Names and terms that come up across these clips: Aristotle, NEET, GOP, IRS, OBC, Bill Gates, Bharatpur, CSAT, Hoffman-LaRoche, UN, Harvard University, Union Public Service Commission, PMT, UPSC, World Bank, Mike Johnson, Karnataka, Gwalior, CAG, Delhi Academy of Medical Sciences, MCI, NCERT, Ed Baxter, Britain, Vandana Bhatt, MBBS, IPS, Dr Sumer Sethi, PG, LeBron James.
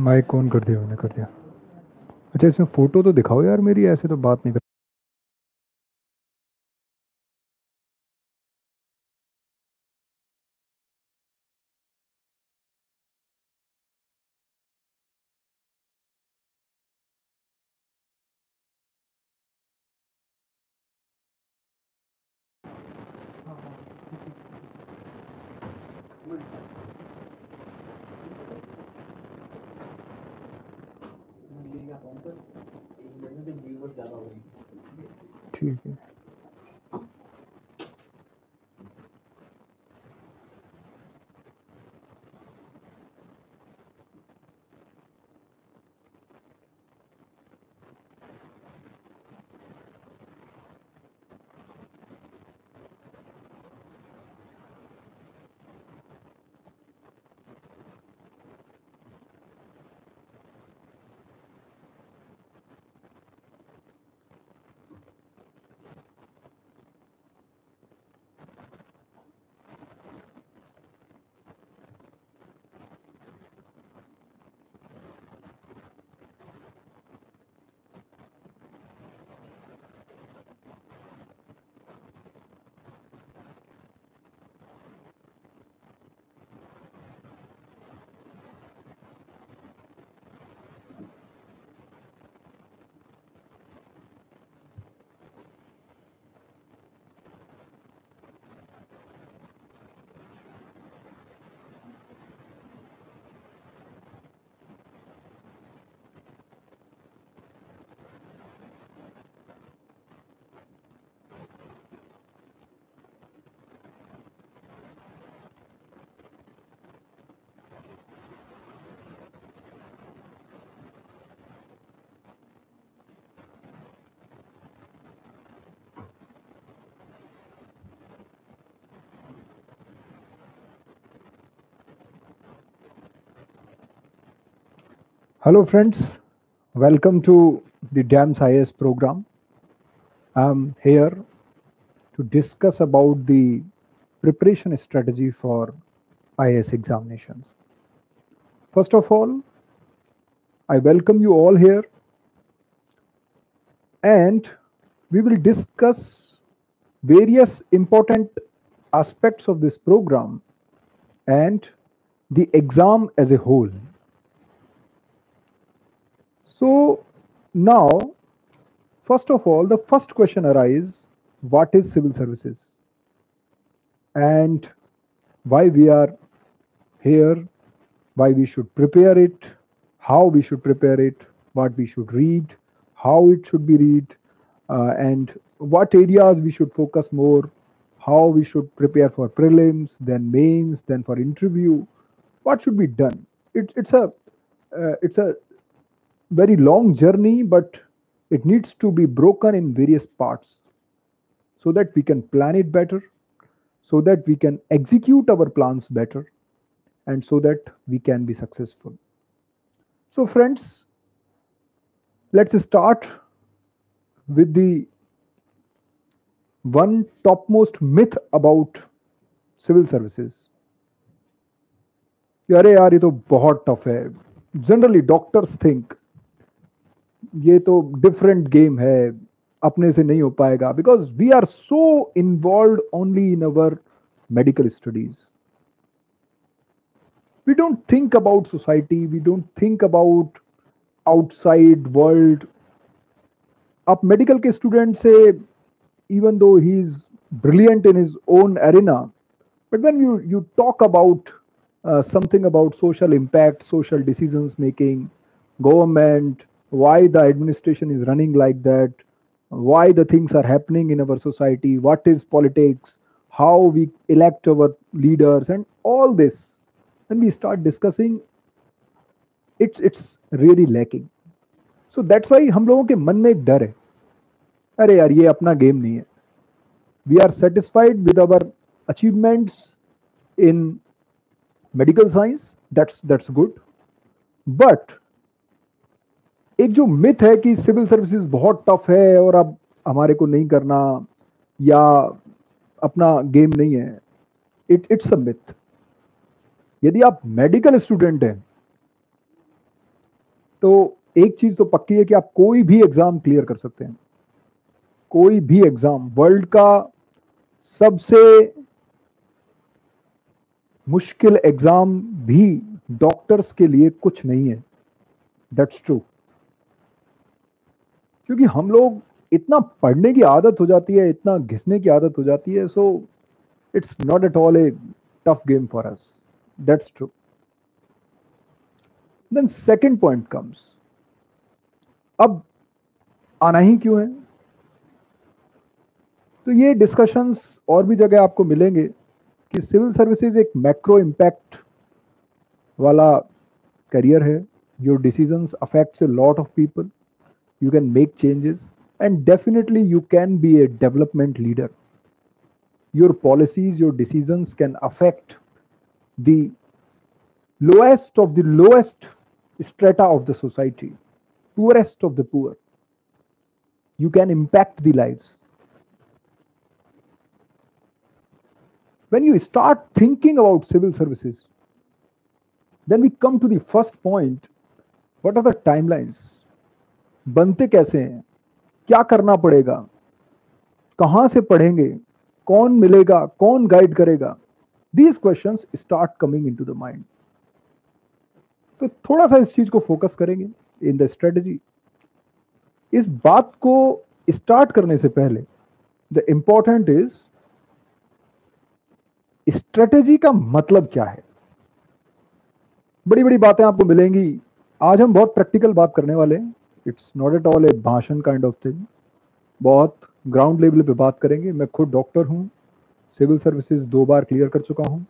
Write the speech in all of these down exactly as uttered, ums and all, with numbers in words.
Mic on कर दिया मैंने, कर दिया। अच्छा इसमें फ़ोटो तो दिखाओ यार मेरी, ऐसे तो बात नहीं कर। ठीक है Hello friends, welcome to the DAMS I A S program. I'm here to discuss about the preparation strategy for I A S examinations. First of all, I welcome you all here and we will discuss various important aspects of this program and the exam as a whole. So now, first of all, the first question arises, what is civil services and why we are here, why we should prepare it, how we should prepare it, what we should read, how it should be read, uh, and what areas we should focus more, how we should prepare for prelims, then mains, then for interview, what should be done. It, it's a, uh, it's a very long journey, but it needs to be broken in various parts so that we can plan it better, so that we can execute our plans better, and so that we can be successful. So friends, let's start with the one topmost myth about civil services. अरे यार ये तो बहुत tough है. Generally doctors think ये तो different game है, अपने से नहीं हो पाएगा, because we are so involve only in our medical studies. We don't think about society, we don't think about outside world. आप मेडिकल के स्टूडेंट से, even though he is brilliant in his own arena, but when you you talk about something about social impact, social decisions making, government, why the administration is running like that, why the things are happening in our society, what is politics, how we elect our leaders, and all this, when we start discussing, it's it's really lacking. So that's why हम लोगों के मन में एक डर है, अरे यार ये अपना गेम नहीं है. We are satisfied with our achievements in medical science, that's that's good, but एक जो मिथ है कि सिविल सर्विसेज बहुत टफ है और अब हमारे को नहीं करना या अपना गेम नहीं है, इट इट्स अ मिथ. यदि आप मेडिकल स्टूडेंट हैं तो एक चीज तो पक्की है कि आप कोई भी एग्जाम क्लियर कर सकते हैं, कोई भी एग्जाम। वर्ल्ड का सबसे मुश्किल एग्जाम भी डॉक्टर्स के लिए कुछ नहीं है, दैट्स ट्रू। क्योंकि हम लोग इतना पढ़ने की आदत हो जाती है, इतना घिसने की आदत हो जाती है, so it's not at all a tough game for us, that's true. Then second point comes, अब आना ही क्यों है? तो ये डिस्कशंस और भी जगह आपको मिलेंगे कि सिविल सर्विसेज एक मैक्रो इम्पैक्ट वाला करियर है। Your decisions affects a lot of people, you can make changes and definitely you can be a development leader. Your policies, your decisions can affect the lowest of the lowest strata of the society, poorest of the poor. You can impact the lives. When you start thinking about civil services, then we come to the first point, what are the timelines? Bante kaise hain? क्या करना पड़ेगा, कहां से पढ़ेंगे, कौन मिलेगा, कौन guide करेगा? These questions start coming into the mind. तो थोड़ा सा इस चीज को फोकस करेंगे इन द स्ट्रेटजी। इस बात को स्टार्ट करने से पहले द इंपॉर्टेंट इज स्ट्रेटजी का मतलब क्या है। बड़ी बड़ी बातें आपको मिलेंगी, आज हम बहुत प्रैक्टिकल बात करने वाले हैं। It's not at all a भाषण काइंड ऑफ थिंग, बहुत ग्राउंड लेवल पे बात करेंगे। मैं खुद डॉक्टर हूँ, सिविल सर्विसेज दो बार क्लियर कर चुका हूँ,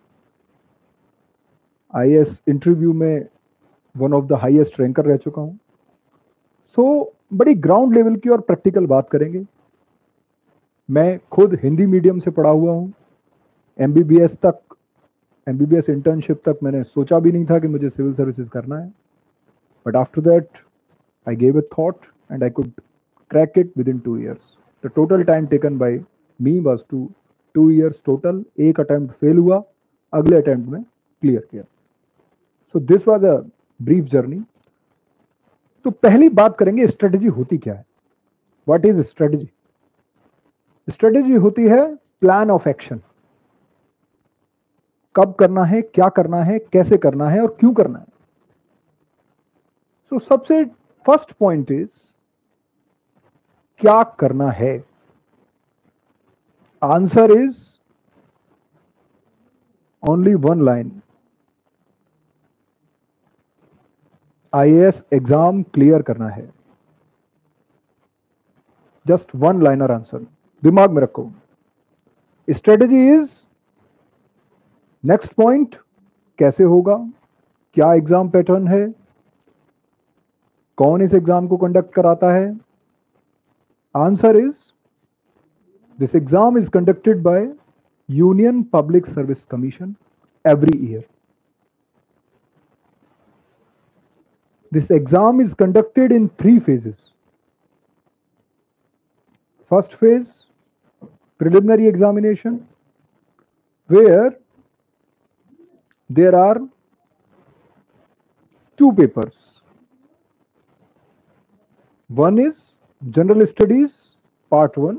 आई ए एस इंटरव्यू में one of the highest ranker रह चुका हूँ। सो so, बड़ी ग्राउंड लेवल की और प्रैक्टिकल बात करेंगे। मैं खुद हिंदी मीडियम से पढ़ा हुआ हूँ, एम बी बी एस तक, M B B S internship तक मैंने सोचा भी नहीं था कि मुझे सिविल सर्विसेज करना है, but after that I gave a thought and I could crack it within two years. The total time taken by me was to two years total. एक attempt fail हुआ, अगले attempt में clear किया. So this was a brief journey. तो पहली बात करेंगे strategy होती क्या है? What is strategy? Strategy होती है plan of action. कब करना है, क्या करना है, कैसे करना है और क्यों करना है? So सबसे फर्स्ट पॉइंट इज क्या करना है। Answer is only one line, I A S exam clear करना है। जस्ट वन लाइनर आंसर, दिमाग में रखो। स्ट्रेटेजी इज नेक्स्ट पॉइंट, कैसे होगा, क्या एग्जाम पैटर्न है, कौन इस एग्जाम को कंडक्ट कराता है। Answer is this exam is conducted by Union Public Service Commission every year. This exam is conducted in three phases. First phase preliminary examination where there are two papers, one is general studies part one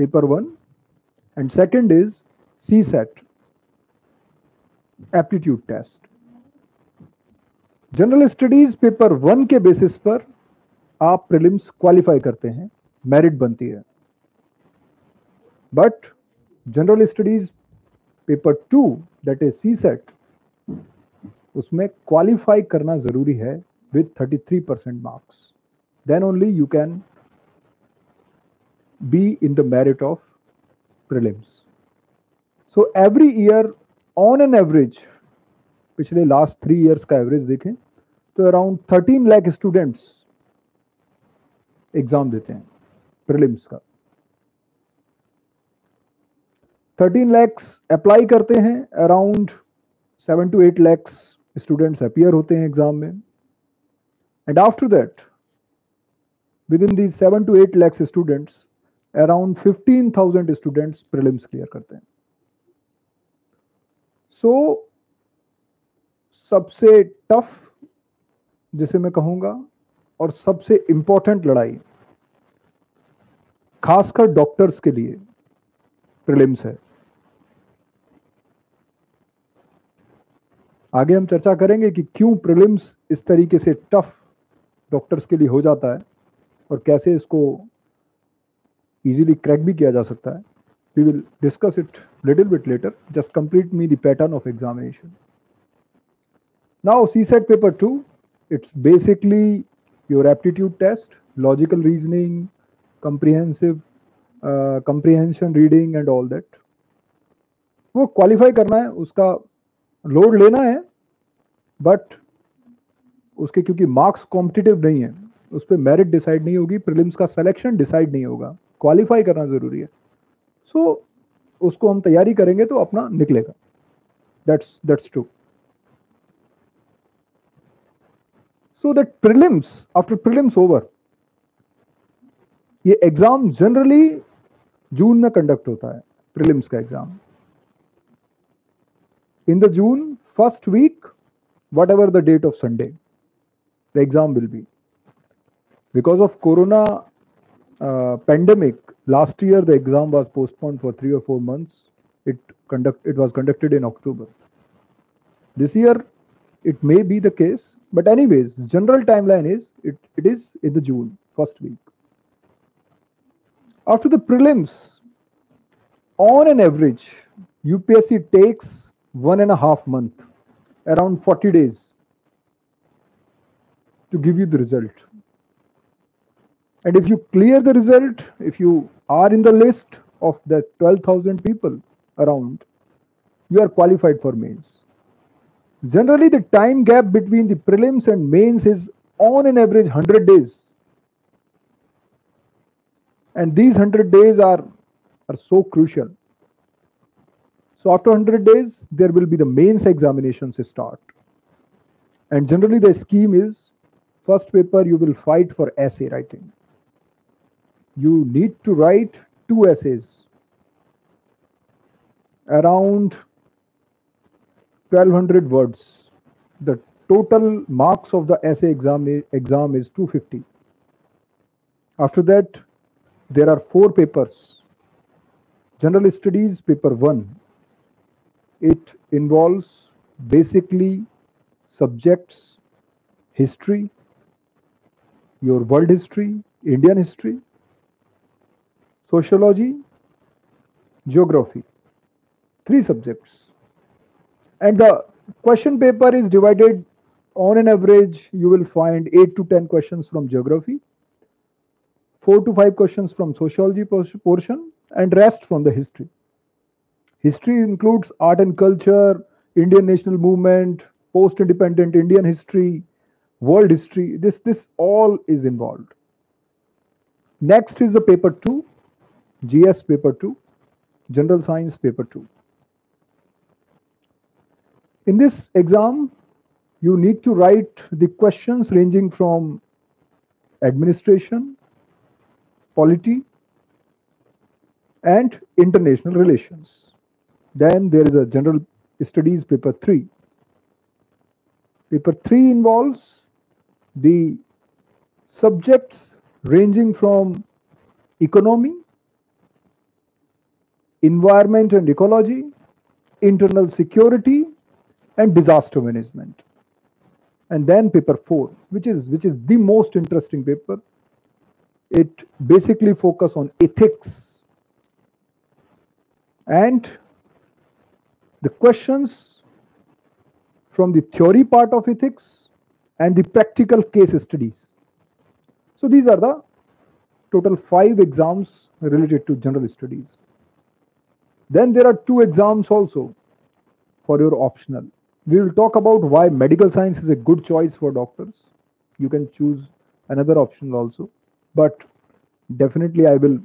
paper one and second is C SAT aptitude test। general studies paper one के basis पर आप prelims qualify करते हैं, merit बनती है, but general studies paper two that is C SAT उसमें qualify करना जरूरी है with thirty-three percent marks, then only you can be in the merit of prelims. So every year on an average, पिछले last three years का average देखें तो around thirteen lakh students exam देते हैं prelims का। thirteen lakhs apply करते हैं, around seven to eight lakhs students appear होते हैं exam में, and after that within these seven to eight lakhs students around fifteen thousand students prelims clear करते हैं। So सबसे tough जिसे मैं कहूँगा, और सबसे इम्पोर्टेंट लड़ाई खासकर डॉक्टर्स के लिए प्रीलिम्स है। आगे हम चर्चा करेंगे कि क्यों प्रीलिम्स इस तरीके से टफ डॉक्टर्स के लिए हो जाता है और कैसे इसको इजीली क्रैक भी किया जा सकता है। We will discuss it little bit later. Just complete me the pattern of examination. Now CSAT paper two, it's basically your aptitude test, logical reasoning, comprehensive uh, comprehension reading and all that। वो qualify करना है, उसका load लेना है, but उसके क्योंकि marks competitive नहीं है, उस पर मेरिट डिसाइड नहीं होगी, प्रीलिम्स का सिलेक्शन डिसाइड नहीं होगा, क्वालिफाई करना जरूरी है। सो so, उसको हम तैयारी करेंगे तो अपना निकलेगा। That's that's true. So that prelims, after prelims over, ये एग्जाम जनरली जून में कंडक्ट होता है, प्रीलिम्स का exam. In the June first week, whatever the date of Sunday, the exam will be. Because of corona pandemic, last year the exam was postponed for three और four months. It conduct it was conducted in October. This year it may be the case, but any ways general timeline is it it is in the June first week. After the prelims, on an average, U P S C takes one and a half month, around forty days, to give you the result. And if you clear the result, if you are in the list of the twelve thousand people around, you are qualified for mains. Generally, the time gap between the prelims and mains is on an average one hundred days. And these one hundred days are are so crucial. So after one hundred days, there will be the mains examinations start. And generally the scheme is, first paper you will fight for essay writing. You need to write two essays, around twelve hundred words. The total marks of the essay exam exam is two hundred fifty. After that, there are four papers. General studies paper one, it involves basically subjects history, your world history, Indian history, sociology, geography, three subjects. And the question paper is divided on an average, you will find eight to ten questions from geography, four to five questions from sociology portion, and rest from the history. History includes art and culture, Indian national movement, post-independent Indian history, world history. This, this all is involved. Next is the paper two, G S paper two, general science paper two. In this exam, you need to write the questions ranging from administration, polity and international relations. Then there is a general studies paper three. Paper three involves the subjects ranging from economy, environment and ecology, internal security and disaster management. And then paper four, which is which is the most interesting paper. It basically focus on ethics, and the questions from the theory part of ethics and the practical case studies. So these are the total five exams related to general studies. Then there are two exams also for your optional. We will talk about why medical science is a good choice for doctors. You can choose another option also. But definitely I will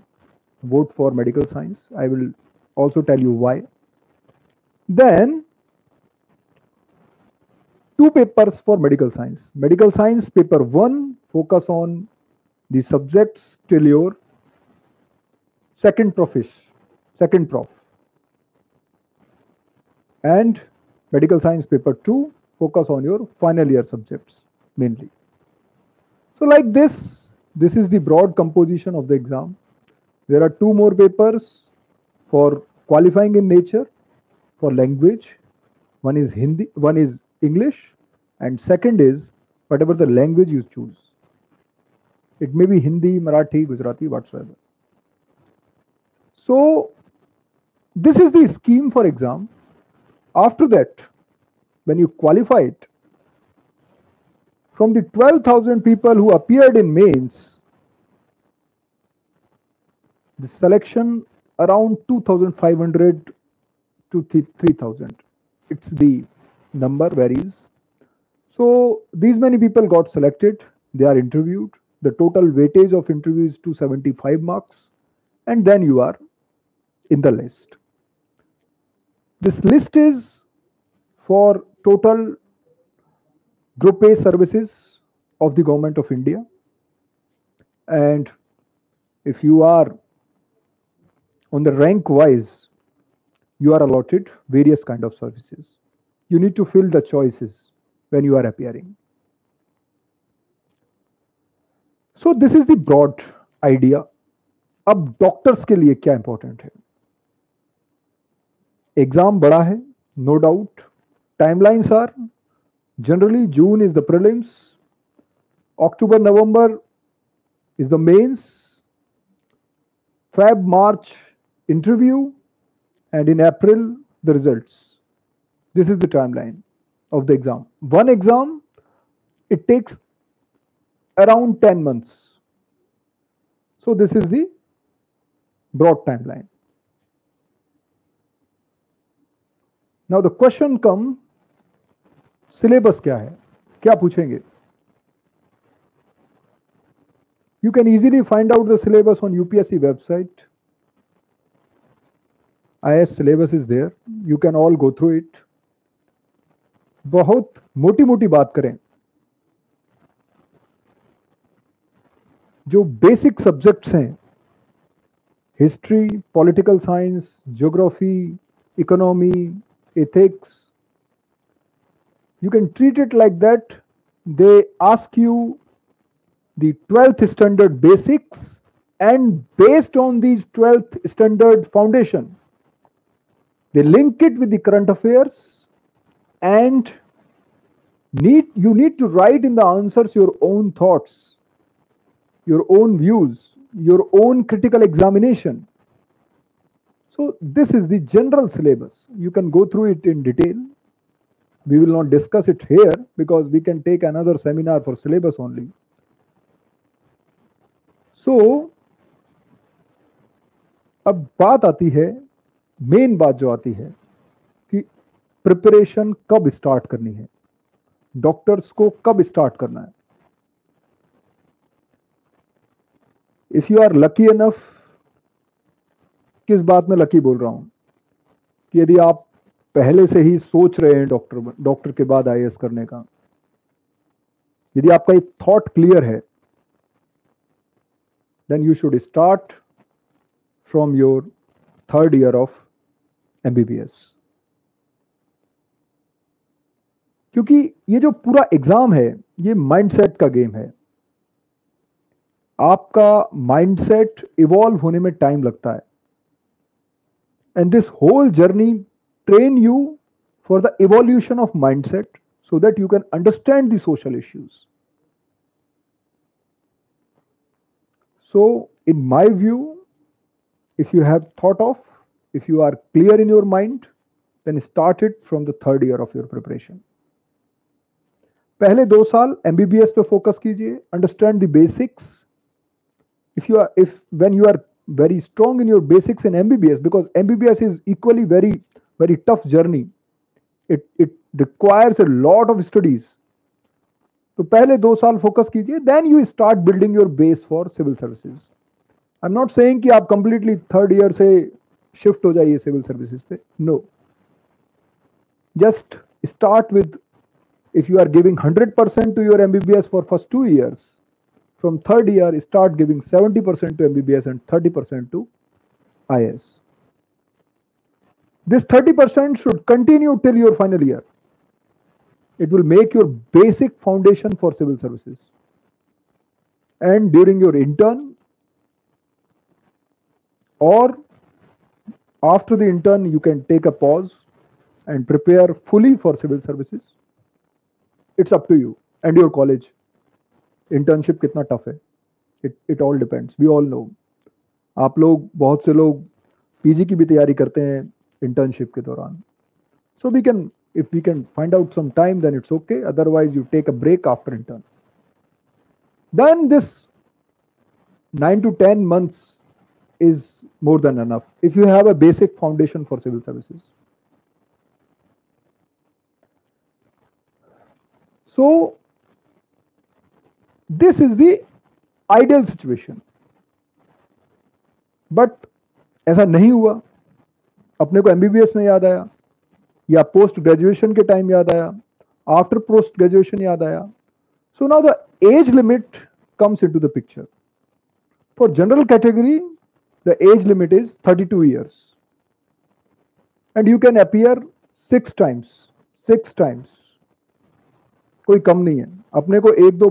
vote for medical science. I will also tell you why. Then two papers for medical science. Medical science paper one focus on the subjects till your second profish, second prof. And medical science paper two focus on your final year subjects mainly. So like this, this is the broad composition of the exam. There are two more papers for qualifying in nature, for language. One is Hindi, one is English, and second is whatever the language you choose. It may be Hindi, Marathi, Gujarati, whatsoever. So this is the scheme for exam. After that, when you qualify it, from the twelve thousand people who appeared in mains, the selection around two thousand five hundred to three thousand. It's the number varies. So these many people got selected. They are interviewed. The total weightage of interview is two hundred seventy-five marks. And then you are in the list. This list is for total Group A services of the Government of India. And if you are on the rank wise, you are allotted various kind of services. You need to fill the choices when you are appearing. So this is the broad idea. अब doctors के लिए क्या important है? Exam बड़ा है, no doubt. Timelines are generally June is the prelims, October November is the mains, Feb March interview, and in April the results. This is the timeline of the exam. One exam, it takes around ten months. So this is the broad timeline. Now the question comes, syllabus क्या है, क्या पूछेंगे? You can easily find out the syllabus on UPSC website. IAS syllabus is there, you can all go through it. बहुत मोटी मोटी बात करें, जो बेसिक सब्जेक्ट्स हैं, history, political science, geography, economy, ethics, you can treat it like that. They ask you the twelfth standard basics, and based on these twelfth standard foundation, they link it with the current affairs, and need you need to write in the answers your own thoughts, your own views, your own critical examination. So this is the general syllabus. You can go through it in detail. We will not discuss it here because we can take another seminar for syllabus only. So, अब बात आती है, main बात जो आती है कि preparation कब स्टार्ट करनी है, डॉक्टर्स को कब स्टार्ट करना है. If you are lucky enough, किस बात में लकी बोल रहा हूं, कि यदि आप पहले से ही सोच रहे हैं डॉक्टर डॉक्टर के बाद आईएएस करने का, यदि आपका एक थॉट क्लियर है, then you should start from your third year of MBBS. क्योंकि ये जो पूरा एग्जाम है, ये माइंडसेट का गेम है. आपका माइंडसेट इवॉल्व होने में टाइम लगता है, and this whole journey train you for the evolution of mindset so that you can understand the social issues. So in my view, if you have thought of, if you are clear in your mind, then start it from the third year of your preparation. पहले दो साल M B B S पे focus कीजिए, understand the basics. If you are, if when you are very strong in your basics in M B B S, because M B B S is equally very very tough journey, it it requires a lot of studies. तो पहले दो साल focus कीजिए, then you start building your base for civil services. I'm not saying कि आप completely third year से shift हो जाइए civil services पे. No. Just start with, if you are giving one hundred percent to your M B B S for first two years, from third year start giving seventy percent to M B B S and thirty percent to I A S. This thirty percent should continue till your final year. It will make your basic foundation for civil services. and during your intern or after the intern, you can take a pause and prepare fully for civil services. It's up to you and your college. Internship कितना tough है? It it all depends. We all know. आप लोग बहुत से लोग P G की भी तैयारी करते हैं internship के दौरान. So we can if we can find out some time, then it's okay. Otherwise, you take a break after intern. Then this nine to ten months is more than enough if you have a basic foundation for civil services. So this is the ideal situation. But ऐसा नहीं हुआ. अपने को M B B S में याद आया या post graduation के टाइम याद आया, आफ्टर पोस्ट ग्रेजुएशन याद आया. So now the age limit comes into the picture. For general category the age limit is thirty two years and you can appear six times. Six times कोई कम नहीं है. अपने को एक दो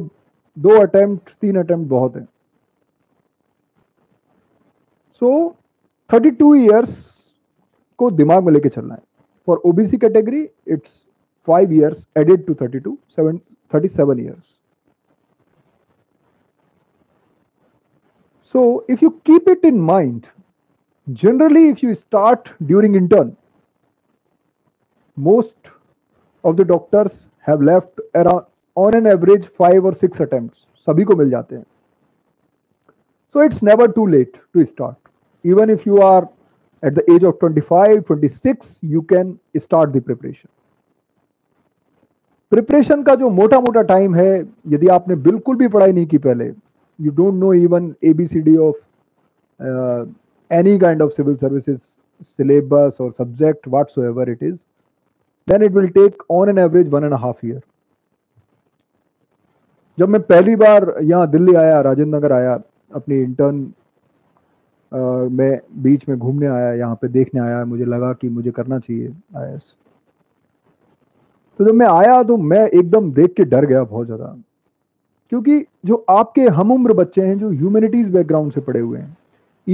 दो अटेम्प्ट तीन अटेम्प्ट बहुत है. सो थर्टी टू इयर्स को दिमाग में लेके चलना है. For O B C category, it's five years added to thirty-two, seven, thirty-seven years. So if you keep it in mind, generally if you start during intern, most of the doctors have left around on an average five or six attempts. सभी को मिल जाते हैं. So it's never too late to start. Even if you are at the age of twenty-five, twenty-six, you can start the preparation. Preparation का जो मोटा मोटा time है, यदि आपने बिल्कुल भी पढ़ाई नहीं की पहले, you don't know even A B C D of uh, any kind of civil services syllabus or subject whatsoever it is, then it will take on an average one and a half year. जब मैं पहली बार यहाँ दिल्ली आया, राजेंद्र नगर आया, अपनी intern Uh, मैं बीच में घूमने आया, यहाँ पे देखने आया, मुझे लगा कि मुझे करना चाहिए I A S. तो जब मैं आया तो मैं एकदम देख के डर गया बहुत ज़्यादा, क्योंकि जो आपके हम उम्र बच्चे हैं जो ह्यूमैनिटीज़ बैकग्राउंड से पढ़े हुए हैं,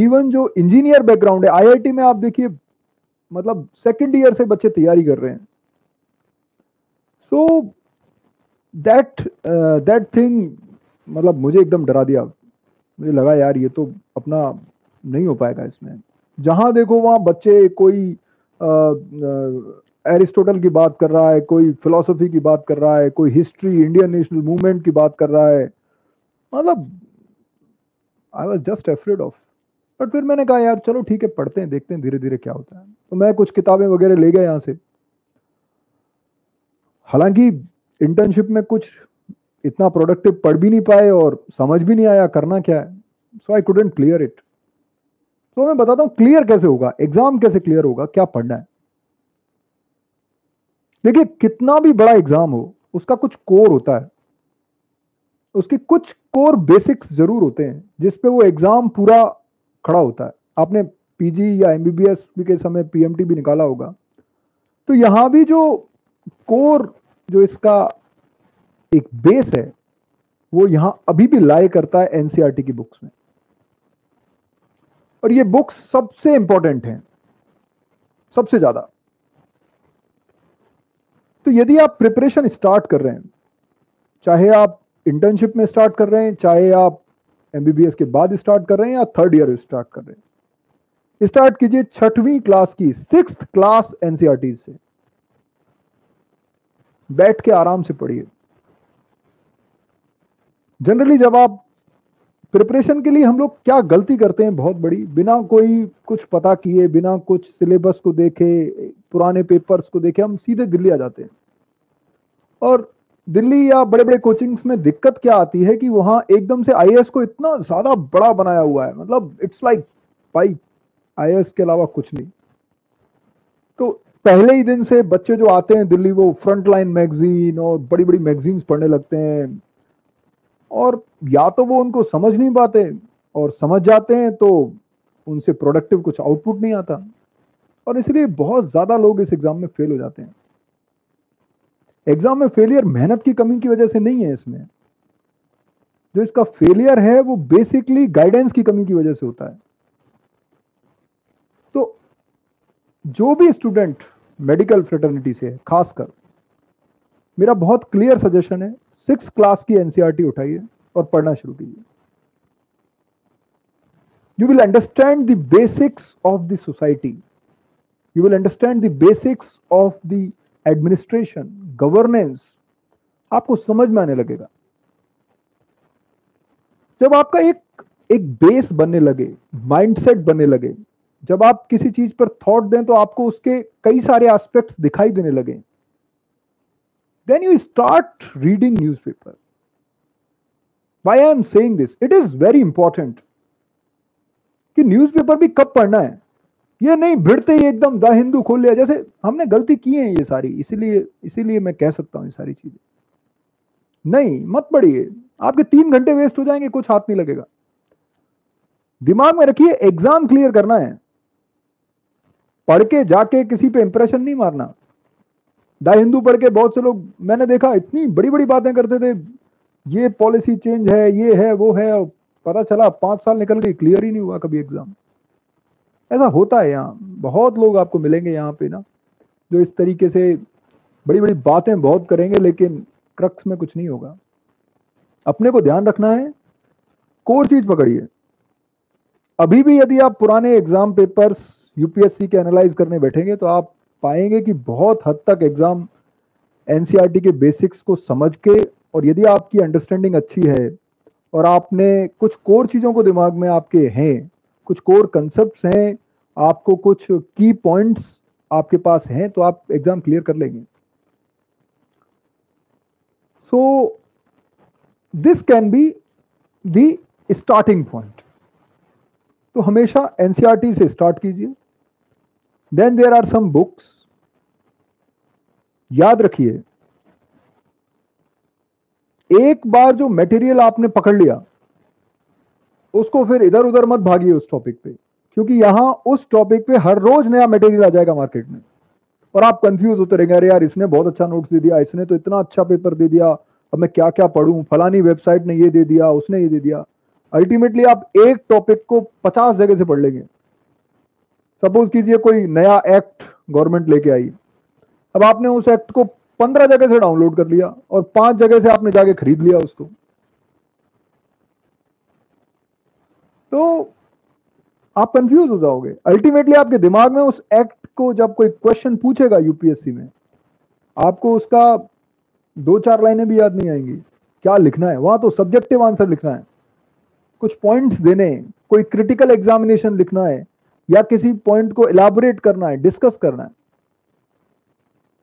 इवन जो इंजीनियर बैकग्राउंड है, I I T में आप देखिए मतलब सेकेंड ईयर से बच्चे तैयारी कर रहे हैं. सो दैट दैट थिंग मतलब मुझे एकदम डरा दिया. मुझे लगा यार ये तो अपना नहीं हो पाएगा. इसमें जहाँ देखो वहाँ बच्चे कोई एरिस्टोटल की बात कर रहा है, कोई फिलॉसफी की बात कर रहा है, कोई हिस्ट्री इंडियन नेशनल मूवमेंट की बात कर रहा है. मतलब I was just afraid of. But फिर मैंने कहा यार चलो ठीक है, पढ़ते हैं, देखते हैं धीरे धीरे क्या होता है. तो मैं कुछ किताबें वगैरह ले गया यहाँ से. हालांकि इंटर्नशिप में कुछ इतना प्रोडक्टिव पढ़ भी नहीं पाए और समझ भी नहीं आया करना क्या है. So I couldn't clear it. तो मैं बताता हूं क्लियर कैसे होगा, एग्जाम कैसे क्लियर होगा, क्या पढ़ना है. देखिए कितना भी बड़ा एग्जाम हो उसका कुछ कोर होता है, उसके कुछ कोर बेसिक्स जरूर होते हैं जिसपे वो एग्जाम पूरा खड़ा होता है. आपने पीजी या एमबीबीएस के समय पीएमटी भी निकाला होगा, तो यहां भी जो कोर जो इसका एक बेस है वो यहां अभी भी लाई करता है एनसीईआरटी की बुक्स में. और ये बुक्स सबसे इंपॉर्टेंट हैं, सबसे ज्यादा. तो यदि आप प्रिपरेशन स्टार्ट कर रहे हैं, चाहे आप इंटर्नशिप में स्टार्ट कर रहे हैं, चाहे आप एमबीबीएस के बाद स्टार्ट कर रहे हैं या थर्ड ईयर स्टार्ट कर रहे हैं, स्टार्ट कीजिए छठवीं क्लास की, सिक्स्थ क्लास एनसीईआरटी से. बैठ के आराम से पढ़िए. जनरली जब आप प्रिपरेशन के लिए हम लोग क्या गलती करते हैं बहुत बड़ी, बिना कोई कुछ पता किए, बिना कुछ सिलेबस को देखे, पुराने पेपर्स को देखे हम सीधे दिल्ली आ जाते हैं. और दिल्ली या बड़े बड़े कोचिंग्स में दिक्कत क्या आती है कि वहाँ एकदम से आईएएस को इतना ज़्यादा बड़ा बनाया हुआ है. मतलब इट्स लाइक भाई आईएएस के अलावा कुछ नहीं. तो पहले ही दिन से बच्चे जो आते हैं दिल्ली वो फ्रंटलाइन मैगजीन और बड़ी बड़ी मैगजीन्स पढ़ने लगते हैं, और या तो वो उनको समझ नहीं पाते और समझ जाते हैं तो उनसे प्रोडक्टिव कुछ आउटपुट नहीं आता, और इसलिए बहुत ज़्यादा लोग इस एग्ज़ाम में फेल हो जाते हैं. एग्ज़ाम में फेलियर मेहनत की कमी की वजह से नहीं है. इसमें जो इसका फेलियर है वो बेसिकली गाइडेंस की कमी की वजह से होता है। तो जो भी स्टूडेंट मेडिकल फ्रेटर्निटी से, खासकर मेरा बहुत क्लियर सजेशन है, सिक्स क्लास की एनसीईआरटी उठाइए और पढ़ना शुरू कीजिए। You will understand the basics of the society, you will understand the basics of the administration, governance, आपको समझ में आने लगेगा। जब आपका एक एक बेस बनने लगे, माइंडसेट बनने लगे, जब आप किसी चीज पर थॉट दें तो आपको उसके कई सारे एस्पेक्ट्स दिखाई देने लगे, then you start reading newspaper. Why I am saying this, it is very important कि न्यूज़पेपर भी कब पढ़ना है, ये नहीं भिड़ते ही एकदम द हिंदू खोल लिया, जैसे हमने गलती की है ये सारी, इसीलिए इसीलिए मैं कह सकता हूँ ये सारी चीजें नहीं, मत पढ़िए, आपके तीन घंटे वेस्ट हो जाएंगे, कुछ हाथ नहीं लगेगा। दिमाग में रखिए एग्जाम क्लियर करना है, पढ़ के जाके किसी पे इंप्रेशन नहीं मारना। द हिंदू पढ़ के बहुत से लोग मैंने देखा इतनी बड़ी बड़ी बातें करते थे, ये पॉलिसी चेंज है, ये है, वो है, पता चला पांच साल निकल गए, क्लियर ही नहीं हुआ कभी एग्जाम। ऐसा होता है, यहाँ बहुत लोग आपको मिलेंगे यहाँ पे ना, जो इस तरीके से बड़ी बड़ी बातें बहुत करेंगे लेकिन क्रक्स में कुछ नहीं होगा। अपने को ध्यान रखना है, कोर चीज पकड़िए। अभी भी यदि आप पुराने एग्जाम पेपर्स यूपीएससी के एनालाइज करने बैठेंगे तो आप पाएंगे कि बहुत हद तक एग्जाम एनसीईआरटी के बेसिक्स को समझ के, और यदि आपकी अंडरस्टैंडिंग अच्छी है और आपने कुछ कोर चीजों को दिमाग में आपके हैं, कुछ कोर कॉन्सेप्ट्स हैं, आपको कुछ की पॉइंट्स आपके पास हैं, तो आप एग्जाम क्लियर कर लेंगे। So this can be the starting point. तो हमेशा एनसीईआरटी से स्टार्ट कीजिए। Then there are some books, याद रखिए एक बार जो मटेरियल आपने पकड़ लिया उसको फिर इधर उधर मत भागिए उस टॉपिक पे, क्योंकि यहां उस टॉपिक पे हर रोज नया मटेरियल आ जाएगा मार्केट में और आप कंफ्यूज होते रहेंगे, अरे यार इसने बहुत अच्छा नोट्स दे दिया, इसने तो इतना अच्छा पेपर दे दिया, अब मैं क्या क्या पढूं, फलानी वेबसाइट ने ये दे दिया, उसने ये दे दिया। अल्टीमेटली आप एक टॉपिक को पचास जगह से पढ़ लेंगे। सपोज कीजिए कोई नया एक्ट गवर्नमेंट लेके आई, अब आपने उस एक्ट को पंद्रह जगह से डाउनलोड कर लिया और पांच जगह से आपने जाके खरीद लिया उसको। तो आप कंफ्यूज हो जाओगे। अल्टीमेटली आपके दिमाग में उस एक्ट को जब कोई क्वेश्चन पूछेगा यूपीएससी में, आपको उसका दो चार लाइनें भी याद नहीं आएंगी, क्या लिखना है वहां। तो सब्जेक्टिव आंसर लिखना है, कुछ पॉइंट्स देने, कोई क्रिटिकल एग्जामिनेशन लिखना है या किसी पॉइंट को इलाबोरेट करना है, डिस्कस करना है।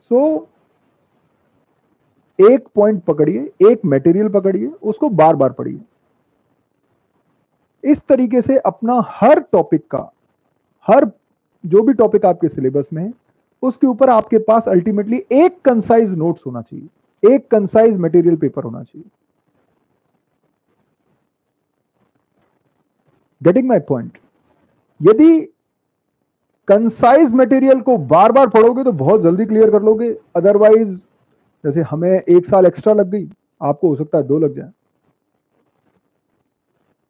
सो so, एक पॉइंट पकड़िए, एक मटेरियल पकड़िए, उसको बार बार पढ़िए। इस तरीके से अपना हर टॉपिक का, हर जो भी टॉपिक आपके सिलेबस में है उसके ऊपर आपके पास अल्टीमेटली एक कंसाइज नोट्स होना चाहिए, एक कंसाइज मटेरियल पेपर होना चाहिए। Getting my point? यदि कंसाइज मटेरियल को बार बार पढ़ोगे तो बहुत जल्दी क्लियर कर लोगे, अदरवाइज जैसे हमें एक साल एक्स्ट्रा लग गई, आपको हो सकता है दो लग जाए।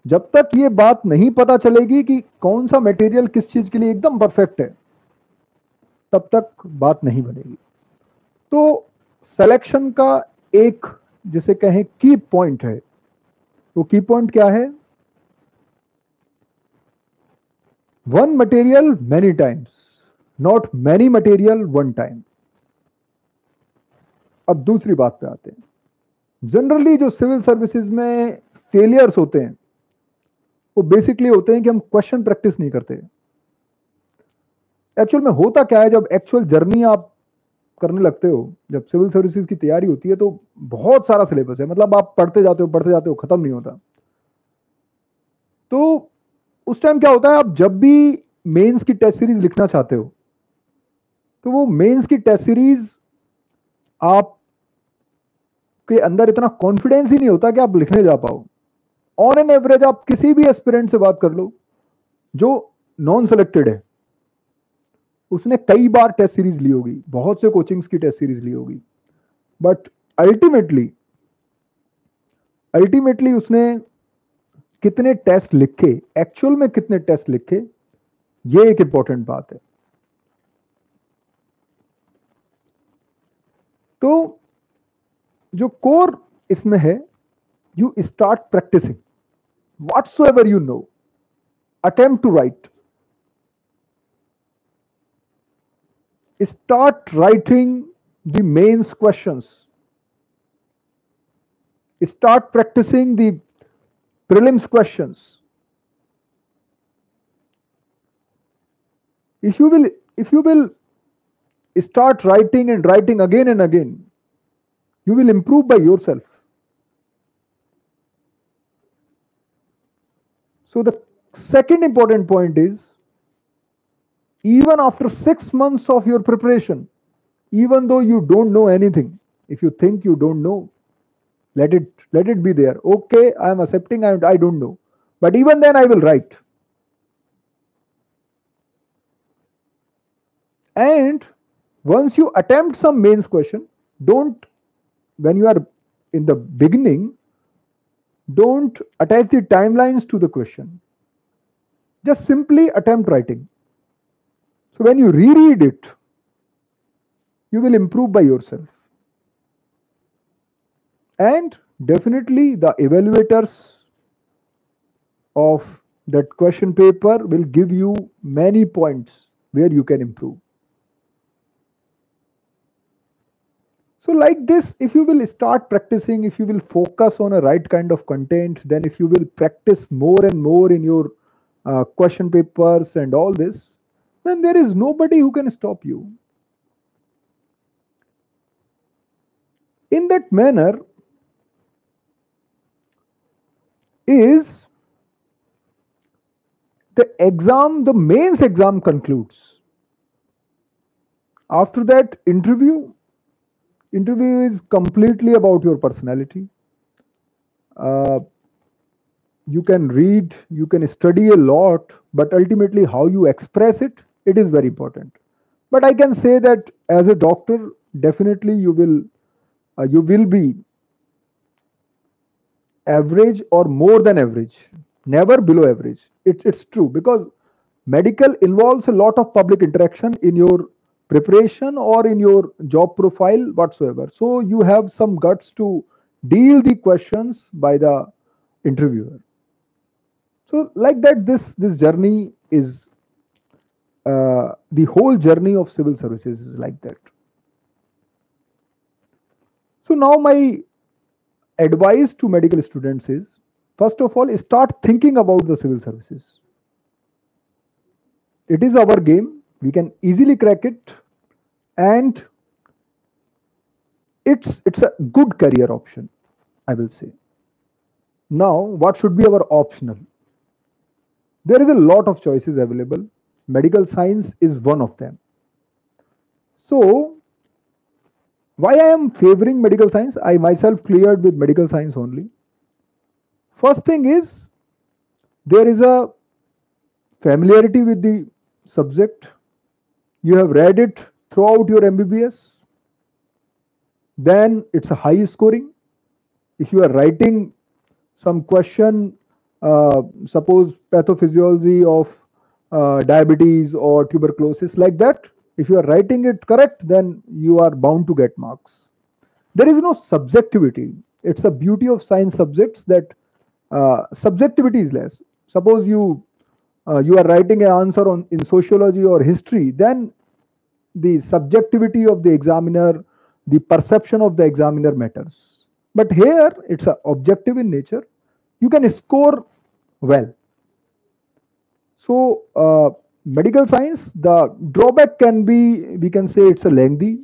जब तक ये बात नहीं पता चलेगी कि कौन सा मटेरियल किस चीज के लिए एकदम परफेक्ट है, तब तक बात नहीं बनेगी। तो सिलेक्शन का एक जिसे कहें की पॉइंट है, तो की पॉइंट क्या है? One material many times, not many material one time. अब दूसरी बात पे आते हैं। जनरली जो सिविल सर्विसेज में फेलियर्स होते हैं वो बेसिकली होते हैं कि हम क्वेश्चन प्रैक्टिस नहीं करते। एक्चुअल में होता क्या है, जब एक्चुअल जर्नी आप करने लगते हो, जब सिविल सर्विसेज की तैयारी होती है तो बहुत सारा सिलेबस है, मतलब आप पढ़ते जाते हो पढ़ते जाते हो खत्म नहीं होता। तो उस टाइम क्या होता है, आप जब भी मेंस की टेस्ट सीरीज लिखना चाहते हो तो वो मेंस की टेस्ट सीरीज आप के अंदर इतना कॉन्फिडेंस ही नहीं होता कि आप लिखने जा पाओ। ऑन एन एवरेज आप किसी भी एस्पिरेंट से बात कर लो जो नॉन सिलेक्टेड है, उसने कई बार टेस्ट सीरीज ली होगी, बहुत से कोचिंग्स की टेस्ट सीरीज ली होगी, बट अल्टीमेटली अल्टीमेटली उसने कितने टेस्ट लिखे, एक्चुअल में कितने टेस्ट लिखे, ये एक इंपॉर्टेंट बात है। तो जो कोर इसमें है, you start practising whatsoever you know, attempt to write, start writing the mains questions, start practising the prelims questions. If you will, if you will start writing and writing again and again, you will improve by yourself. So the second important point is, even after six months of your preparation, even though you don't know anything, if you think you don't know, let it let it be there. Okay, I am accepting, I, I don't know, but even then I will write. And once you attempt some mains question, don't, when you are in the beginning, don't attach the timelines to the question, just simply attempt writing. So when you reread it, you will improve by yourself. And definitely the evaluators of that question paper will give you many points where you can improve. So like this, if you will start practicing, if you will focus on a right kind of content, then if you will practice more and more in your uh, question papers and all this, then there is nobody who can stop you. In that manner is the exam, the mains exam concludes. After that, interview. Interview is completely about your personality. Uh, you can read, you can study a lot, but ultimately how you express it, it is very important. But I can say that as a doctor, definitely you will, uh, you will be average or more than average, never below average. It's it's true, because medical involves a lot of public interaction in your preparation or in your job profile whatsoever, so you have some guts to deal the questions by the interviewer. So like that, this this journey is uh, the whole journey of civil services is like that. So now my advice to medical students is, first of all, start thinking about the civil services. It is our game, we can easily crack it, and it's it's a good career option, I will say. Now what should be our optional? There is a lot of choices available, medical science is one of them. So why I am favoring medical science? I myself cleared with medical science only. First thing is, there is a familiarity with the subject. You have read it throughout your M B B S. Then it's a high scoring. If you are writing some question, uh, suppose pathophysiology of uh, diabetes or tuberculosis, like that, if you are writing it correct, then you are bound to get marks. There is no subjectivity. It's a beauty of science subjects that uh, subjectivity is less. Suppose you uh, you are writing an answer on in sociology or history, then the subjectivity of the examiner, the perception of the examiner matters. But here it's a objective in nature. You can score well. So uh, medical science, the drawback can be, we can say, it's a lengthy.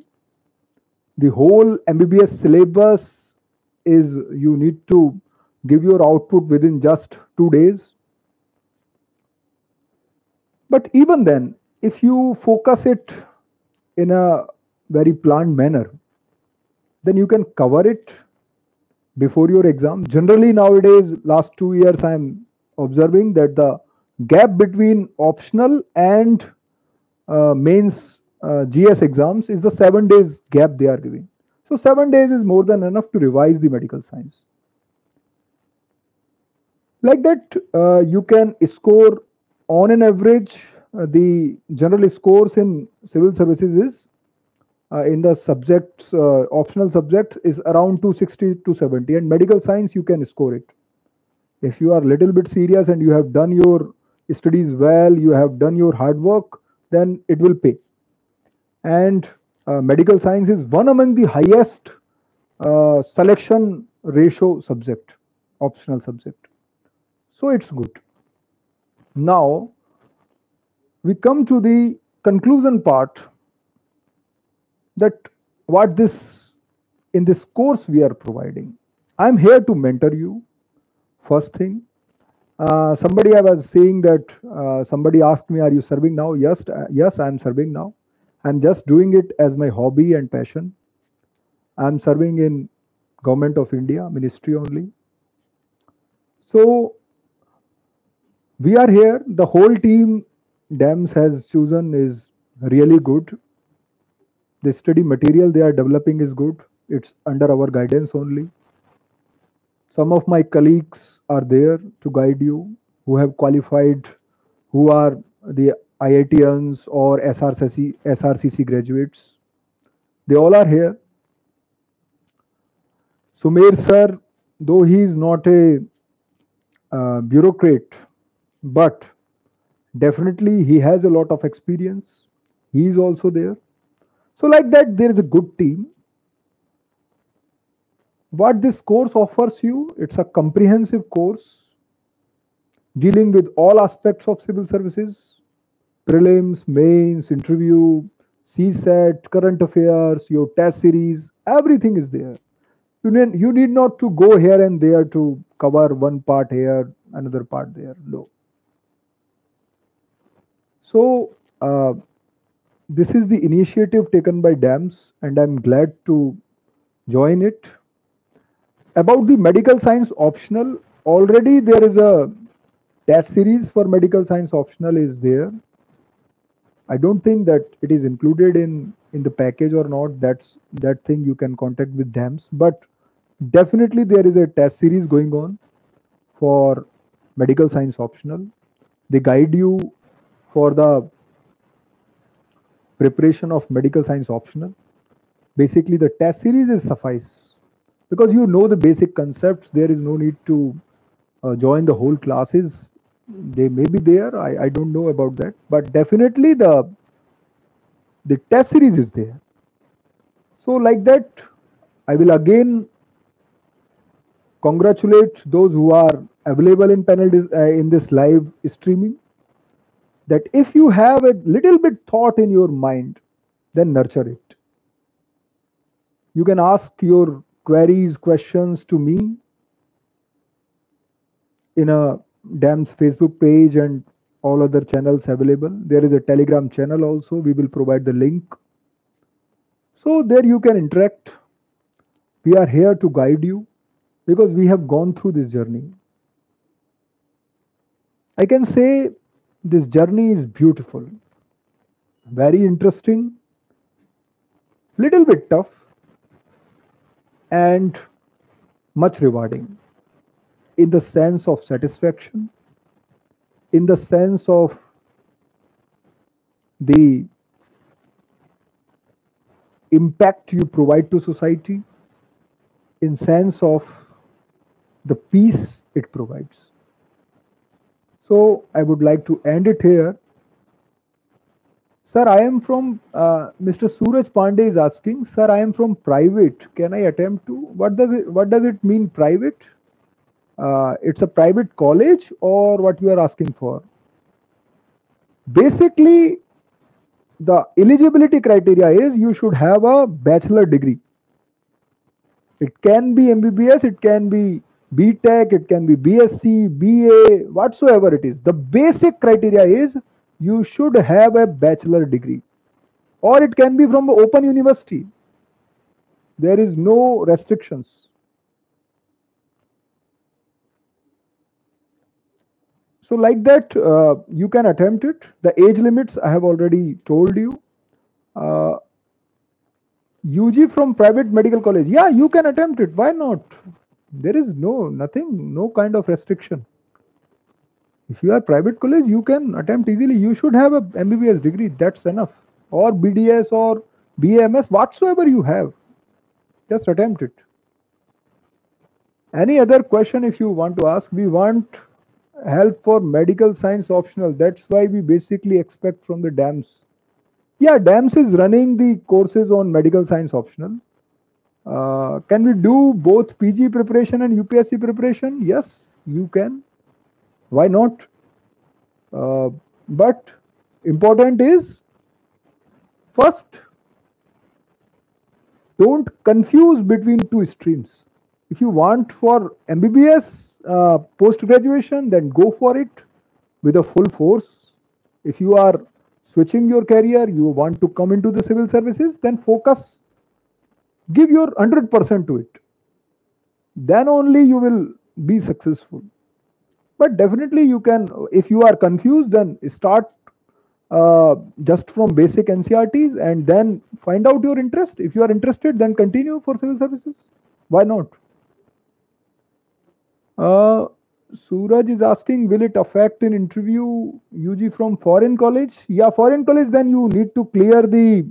The whole M B B S syllabus is, you need to give your output within just two days. But even then, if you focus it in a very planned manner, then you can cover it before your exam. Generally nowadays, last two years I am observing that the gap between optional and uh, mains uh, G S exams is the seven days gap they are giving. So seven days is more than enough to revise the medical science. Like that, uh, you can score on an average. Uh, the general scores in civil services is uh, in the subjects, uh, optional subjects, is around two sixty to two seventy, and medical science you can score it. If you are little bit serious and you have done your studies well, you have done your hard work, then it will pay. And uh, medical science is one among the highest uh, selection ratio subject, optional subject. So it's good. Now we come to the conclusion part, that what this in this course we are providing. I'm here to mentor you. First thing, uh, somebody I was saying that uh, somebody asked me, "Are you serving now?" Yes, uh, yes, I'm serving now. I'm just doing it as my hobby and passion. I'm serving in Government of India Ministry only. So we are here. The whole team DAMS has chosen is really good. The study material they are developing is good. It's under our guidance only. Some of my colleagues are there to guide you, who have qualified, who are the I I Tians or S R C C, S R C C graduates. They all are here. Sumer sir, though he is not a uh, bureaucrat, but definitely he has a lot of experience. He is also there. So like that, there is a good team. What this course offers you, it's a comprehensive course dealing with all aspects of civil services: prelims, mains, interview, C SAT, current affairs, your test series, everything is there. You need, you need not to go here and there to cover one part here, another part there. No. So uh, this is the initiative taken by DAMS, and I'm glad to join it. About the medical science optional, already there is a test series for medical science optional is there. I don't think that it is included in, in the package or not. That's that thing you can contact with DAMS. But definitely there is a test series going on for medical science optional. They guide you for the preparation of medical science optional. Basically the test series is suffice, because you know the basic concepts. There is no need to uh, join the whole classes. They may be there, I, I don't know about that, but definitely the the test series is there. So like that, I will again congratulate those who are available in panel uh, in this live streaming, that if you have a little bit thought in your mind, then nurture it. You can ask your queries, questions to me in a DAMS Facebook page and all other channels available. There is a Telegram channel also. We will provide the link. So there you can interact. We are here to guide you, because we have gone through this journey. I can say this journey is beautiful, very interesting, little bit tough, and much rewarding in the sense of satisfaction, in the sense of the impact you provide to society, in sense of the peace it provides. So I would like to end it here. Sir, I am from, uh, Mister Suraj Pandey is asking, sir, I am from private. Can I attempt to? What does it, what does it mean private? Uh, it's a private college, or what you are asking for? Basically, the eligibility criteria is you should have a bachelor degree. It can be M B B S, it can be B Tech, it can be B S C, B A, whatsoever it is. The basic criteria is you should have a bachelor degree, or it can be from open university. There is no restrictions. So like that, uh, you can attempt it. The age limits I have already told you. Uh, U G from private medical college. Yeah, you can attempt it. Why not? There is no nothing, no kind of restriction. If you are private college, you can attempt easily. You should have a M B B S degree. That's enough. Or B D S or B A M S, whatsoever you have. Just attempt it. Any other question if you want to ask? We want help for medical science optional. That's why we basically expect from the D A M S. Yeah, D A M S is running the courses on medical science optional. Uh, can we do both P G preparation and U P S C preparation? Yes, you can. Why not? Uh, but important is, first, don't confuse between two streams. If you want for M B B S uh, post-graduation, then go for it with a full force. If you are switching your career, you want to come into the civil services, then focus, give your one hundred percent to it. Then only you will be successful. But definitely you can, if you are confused, then start uh, just from basic N C E R Ts and then find out your interest. If you are interested, then continue for civil services. Why not? Uh, Suraj is asking, will it affect an interview U G from foreign college? Yeah, foreign college, then you need to clear the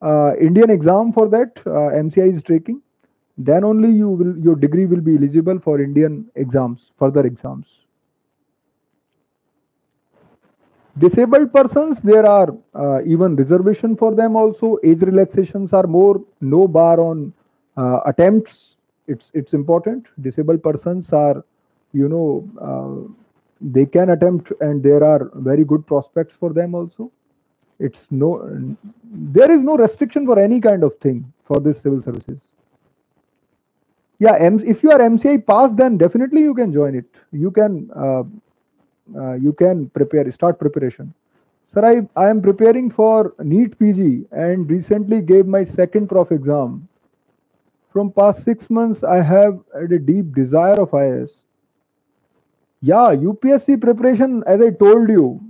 uh, Indian exam for that. Uh, M C I is taking. Then only you will, your degree will be eligible for Indian exams, further exams. Disabled persons, there are uh, even reservation for them also. Age relaxations are more, no bar on uh, attempts. It's, it's important. Disabled persons are, you know, uh, they can attempt and there are very good prospects for them also. It's no, there is no restriction for any kind of thing for this civil services. Yeah, if you are M C I pass, then definitely you can join it. You can, uh, uh, you can prepare, start preparation. Sir, I, I am preparing for NEET P G and recently gave my second prof exam. From past six months, I have had a deep desire of I A S. Yeah, U P S C preparation, as I told you,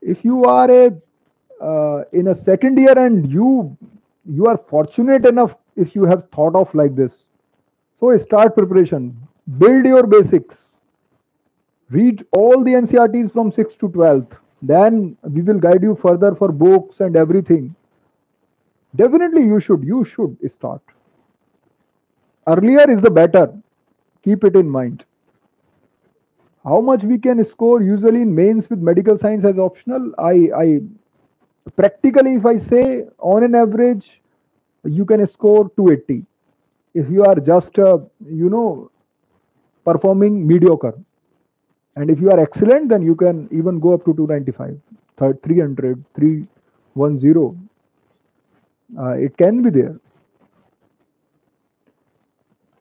if you are a uh, in a second year and you you are fortunate enough if you have thought of like this, so start preparation, build your basics, read all the N C E R Ts from sixth to twelfth. Then we will guide you further for books and everything. Definitely you should, you should start. Earlier is the better. Keep it in mind. How much we can score usually in mains with medical science as optional? I, I practically, if I say on an average, you can score two eighty. If you are just, uh, you know, performing mediocre. And if you are excellent, then you can even go up to two ninety-five, three hundred, three ten. Uh, it can be there.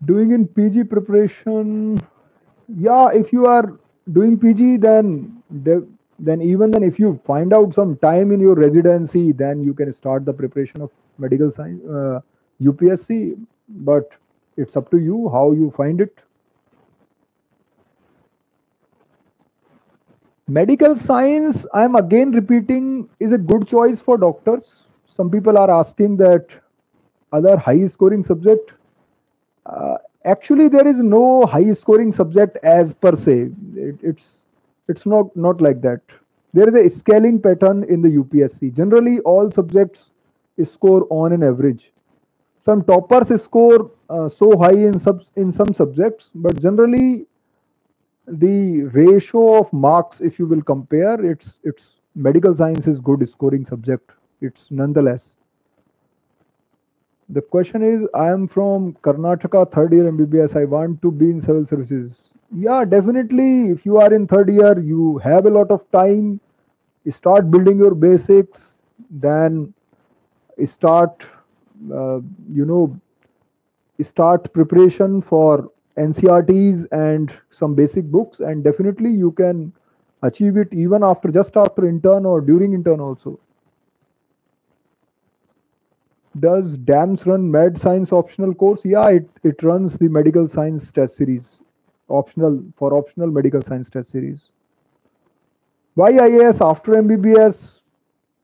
Doing in P G preparation, yeah, if you are doing P G, then then even then if you find out some time in your residency, then you can start the preparation of medical science uh, U P S C, but it's up to you how you find it. Medical science, I am again repeating, is a good choice for doctors. Some people are asking that other high scoring subject. Uh, actually, there is no high scoring subject as per se. It, it's it's not, not like that. There is a scaling pattern in the U P S C. Generally, all subjects score on an average. Some toppers score uh, so high in, sub, in some subjects, but generally the ratio of marks, if you will compare, it's, it's medical science is good scoring subject. It's nonetheless. The question is, I am from Karnataka, third year M B B S. I want to be in civil services. Yeah, definitely. If you are in third year, you have a lot of time. Start building your basics. Then start, uh, you know, start preparation for N C E R Ts and some basic books. And definitely you can achieve it even after, just after intern or during intern also. Does D A M S run med science optional course? Yeah, it, it runs the medical science test series, optional for optional medical science test series. Why I A S after M B B S?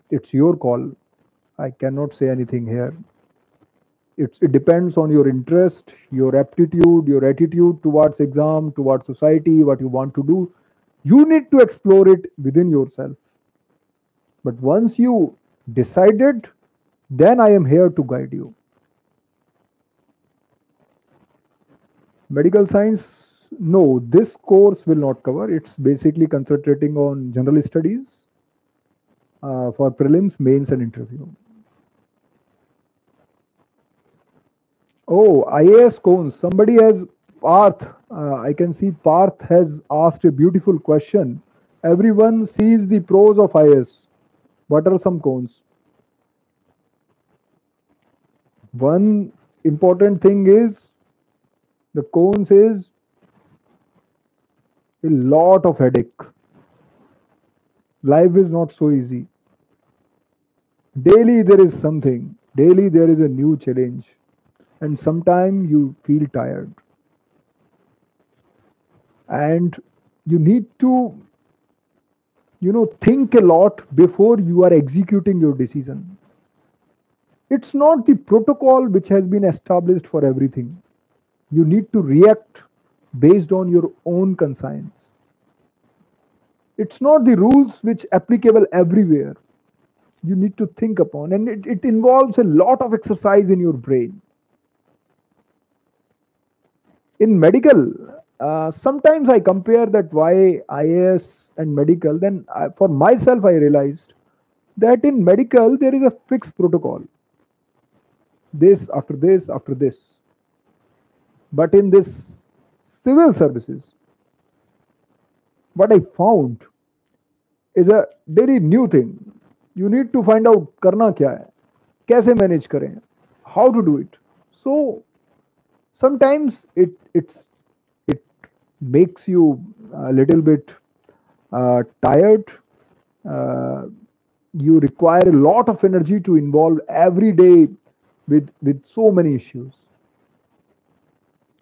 It's your call. I cannot say anything here. It's, it depends on your interest, your aptitude, your attitude towards exam, towards society, what you want to do. You need to explore it within yourself. But once you decided, then I am here to guide you. Medical science, no, this course will not cover. It's basically concentrating on general studies uh, for prelims, mains and interview. Oh, I A S cones. Somebody has, Parth, uh, I can see Parth has asked a beautiful question. Everyone sees the pros of I A S. What are some cons? One important thing is, the cons is a lot of headache. Life is not so easy. Daily there is something. Daily there is a new challenge. And sometimes you feel tired. And you need to, you know, think a lot before you are executing your decision. It's not the protocol which has been established for everything. You need to react based on your own conscience. It's not the rules which are applicable everywhere. You need to think upon, and it, it involves a lot of exercise in your brain. In medical, uh, sometimes I compare that why I A S and medical, then I, for myself I realized that in medical there is a fixed protocol. This, after this, after this. But in this civil services, what I found is a very new thing. You need to find out karna kya hai, kaise manage karein, how to do it. So sometimes it it's it makes you a little bit uh, tired. Uh, you require a lot of energy to involve every day with with so many issues.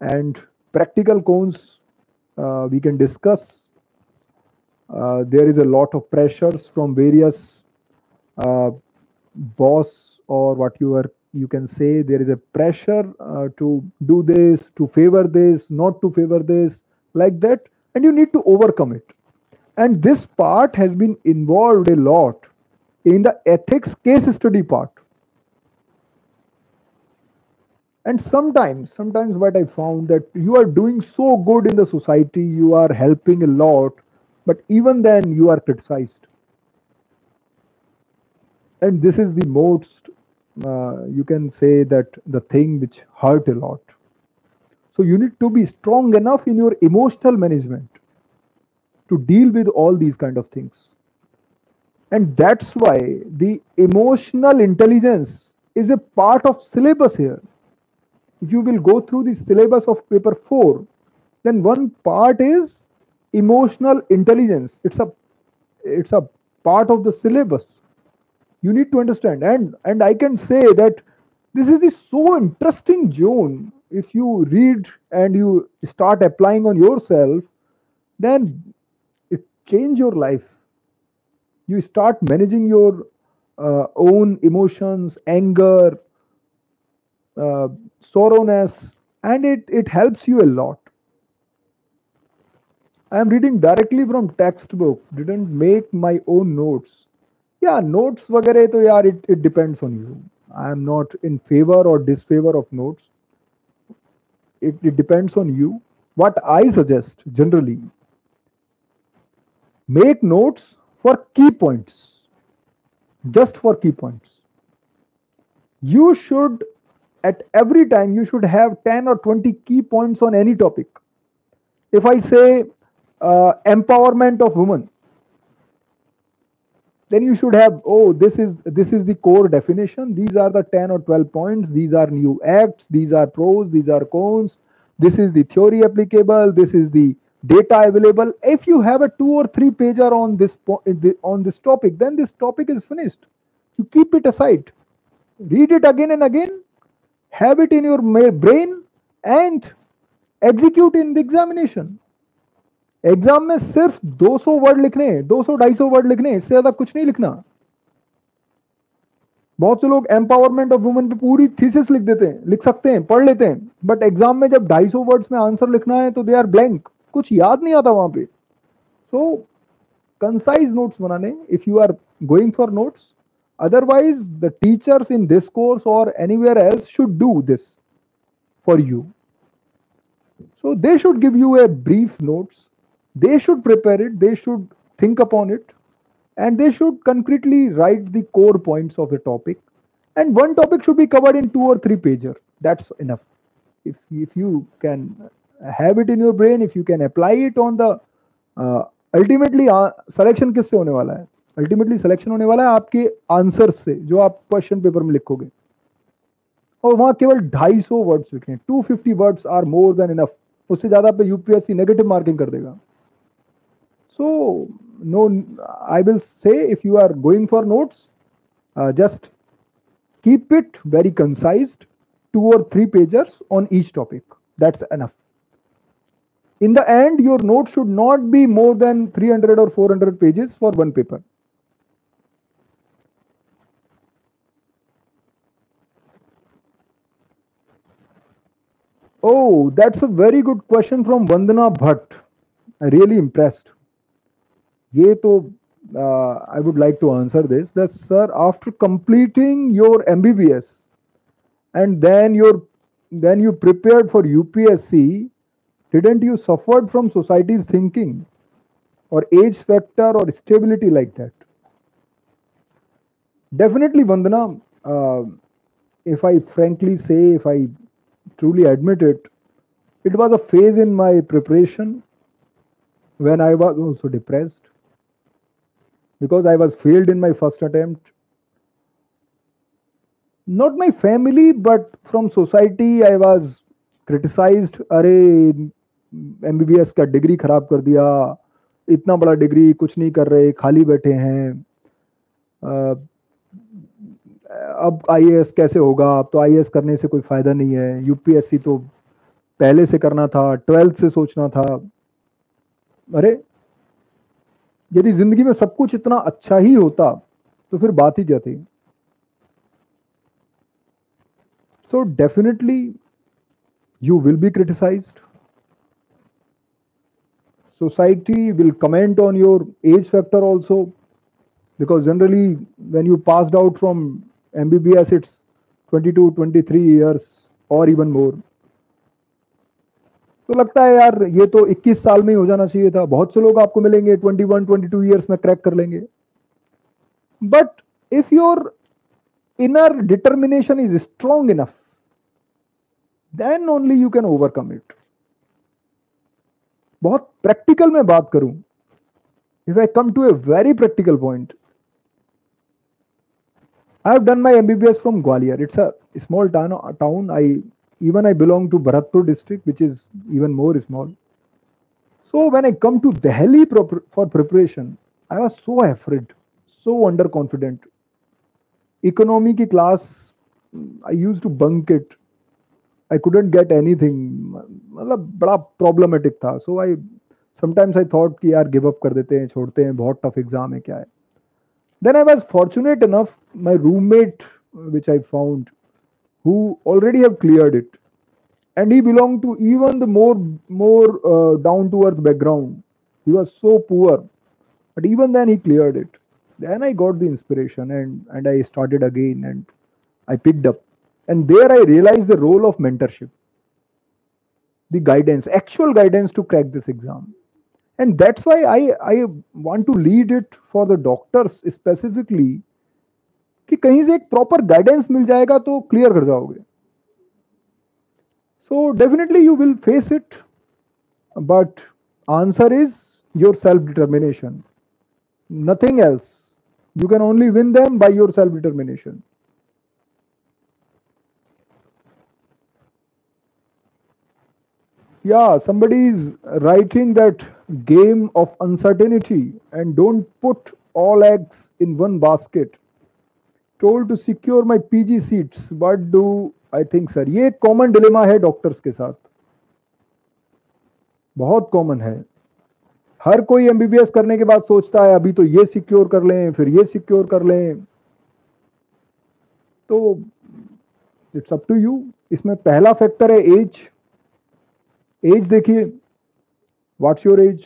And practical cons uh, we can discuss. Uh, there is a lot of pressures from various uh, boss, or what you are you can say. There is a pressure uh, to do this, to favor this, not to favor this, like that, and you need to overcome it. And this part has been involved a lot in the ethics case study part. And sometimes, sometimes what I found that you are doing so good in the society, you are helping a lot, but even then you are criticized. And this is the most, uh, you can say that the thing which hurt a lot. So you need to be strong enough in your emotional management to deal with all these kind of things. And that's why the emotional intelligence is a part of syllabus here. If you will go through the syllabus of paper four, then one part is emotional intelligence. It's a, it's a part of the syllabus. You need to understand. And, and I can say that this is the so interesting zone. If you read and you start applying on yourself, then it changes your life. You start managing your uh, own emotions, anger, Uh, sorrowness, and it, it helps you a lot. I am reading directly from textbook, didn't make my own notes. Yeah, notes vagare to yaar, it, it depends on you. I am not in favor or disfavor of notes. It, it depends on you. What I suggest generally, make notes for key points, just for key points. You should At every time, you should have ten or twenty key points on any topic. If I say uh, empowerment of women, then you should have, oh, this is, this is the core definition. These are the ten or twelve points. These are new acts. These are pros. These are cons. This is the theory applicable. This is the data available. If you have a two or three pager on this, on this topic, then this topic is finished. You keep it aside. Read it again and again. Have it in your brain and execute in the examination. Exam में सिर्फ दो सौ word लिखने, दो सौ ढाई सौ word लिखने, इससे ज़्यादा कुछ नहीं लिखना. बहुत से लोग एम्पावरमेंट ऑफ वुमेन पे पूरी थीसिस लिख देते हैं, लिख सकते हैं, पढ़ लेते हैं, बट एग्जाम में जब ढाई सौ वर्ड्स में आंसर लिखना है तो दे आर ब्लैंक, कुछ याद नहीं आता वहां पे। सो कंसाइज नोट्स बनाने if you are going for notes, otherwise the teachers in this course और anywhere else should do this for you. So they should give you a brief notes, they should prepare it, they should think upon it, and they should concretely write the core points of the topic, and one topic should be covered in two or three pager. That's enough. If, if you can have it in your brain, if you can apply it on the uh, ultimately uh, selection किससे होने वाला है? Ultimately selection होने वाला है आपके answers से जो आप question paper में लिखोगे, और वहां केवल दो सौ पचास वर्ड्स लिखे। दो सौ पचास words are more than enough, उससे ज्यादा पे यूपीएससी नेगेटिव मार्किंग कर देगा। So no, I will say if you are going for notes, just keep it very concised, two और three pagers on each topic, that's enough. In the end your note should not be more than three hundred और four hundred pages for one paper. Oh, that's a very good question from Vandana Bhatt. I'm really impressed. ये तो uh, I would like to answer this. That sir, after completing your M B B S and then your then you prepared for U P S C, didn't you suffered from society's thinking or age factor or stability like that? Definitely, Vandana. Uh, if I frankly say, if I truly admit it, it was a phase in my preparation when I was also depressed because I was failed in my first attempt. Not my family, but from society I was criticized. अरे M B B S का degree खराब कर दिया, इतना बड़ा degree कुछ नहीं कर रहे, खाली बैठे हैं, अब आई ए एस कैसे होगा, अब तो आई ए एस करने से कोई फायदा नहीं है, यूपीएससी तो पहले से करना था, ट्वेल्थ से सोचना था। अरे यदि जिंदगी में सब कुछ इतना अच्छा ही होता तो फिर बात ही क्या थी। So definitely you will be criticised, society will comment on your age factor also, because generally when you passed out from M B B S it's twenty-two twenty-three years or even more. तो लगता है यार ये तो इक्कीस साल में ही हो जाना चाहिए था। बहुत से लोग आपको मिलेंगे इक्कीस बाईस इयर्स में क्रैक कर लेंगे, but if your inner determination is strong enough then only you can overcome it. बहुत प्रैक्टिकल में बात करूं, if I come to a very practical point, I have done my M B B S from Gwalior. It's a small town. I even I belong to Bharatpur district, which is even more small. So when I come to Delhi for preparation, I was so afraid, so underconfident. Economy ki class, I used to bunk it. I couldn't get anything. मतलब बड़ा problematic था. So I sometimes I thought कि यार give up कर देते हैं, छोड़ते हैं, बहुत टफ एग्जाम है, क्या है। Then I was fortunate enough, my roommate which I found, who already have cleared it, and he belonged to even the more more uh, down to earth background. He was so poor, but even then he cleared it. Then I got the inspiration and and I started again and I picked up. And there I realized the role of mentorship, the guidance, actual guidance to crack this exam. And that's why I I want to lead it for the doctors specifically कि कहीं से एक proper guidance मिल जाएगा तो clear कर जाओगे। So definitely you will face it, but answer is your self-determination, nothing else. You can only win them by your self-determination. Yeah, somebody is writing that game of uncertainty and don't put all eggs in one basket. Told to secure my P G seats. What do I think, sir? ये common dilemma है doctors के साथ, बहुत common है। हर कोई M B B S करने के बाद सोचता है अभी तो ये secure कर लें, फिर ये secure कर लें। तो इट्स अप टू यू। इसमें पहला फैक्टर है एज। एज देखिए, व्हाट्स योर एज।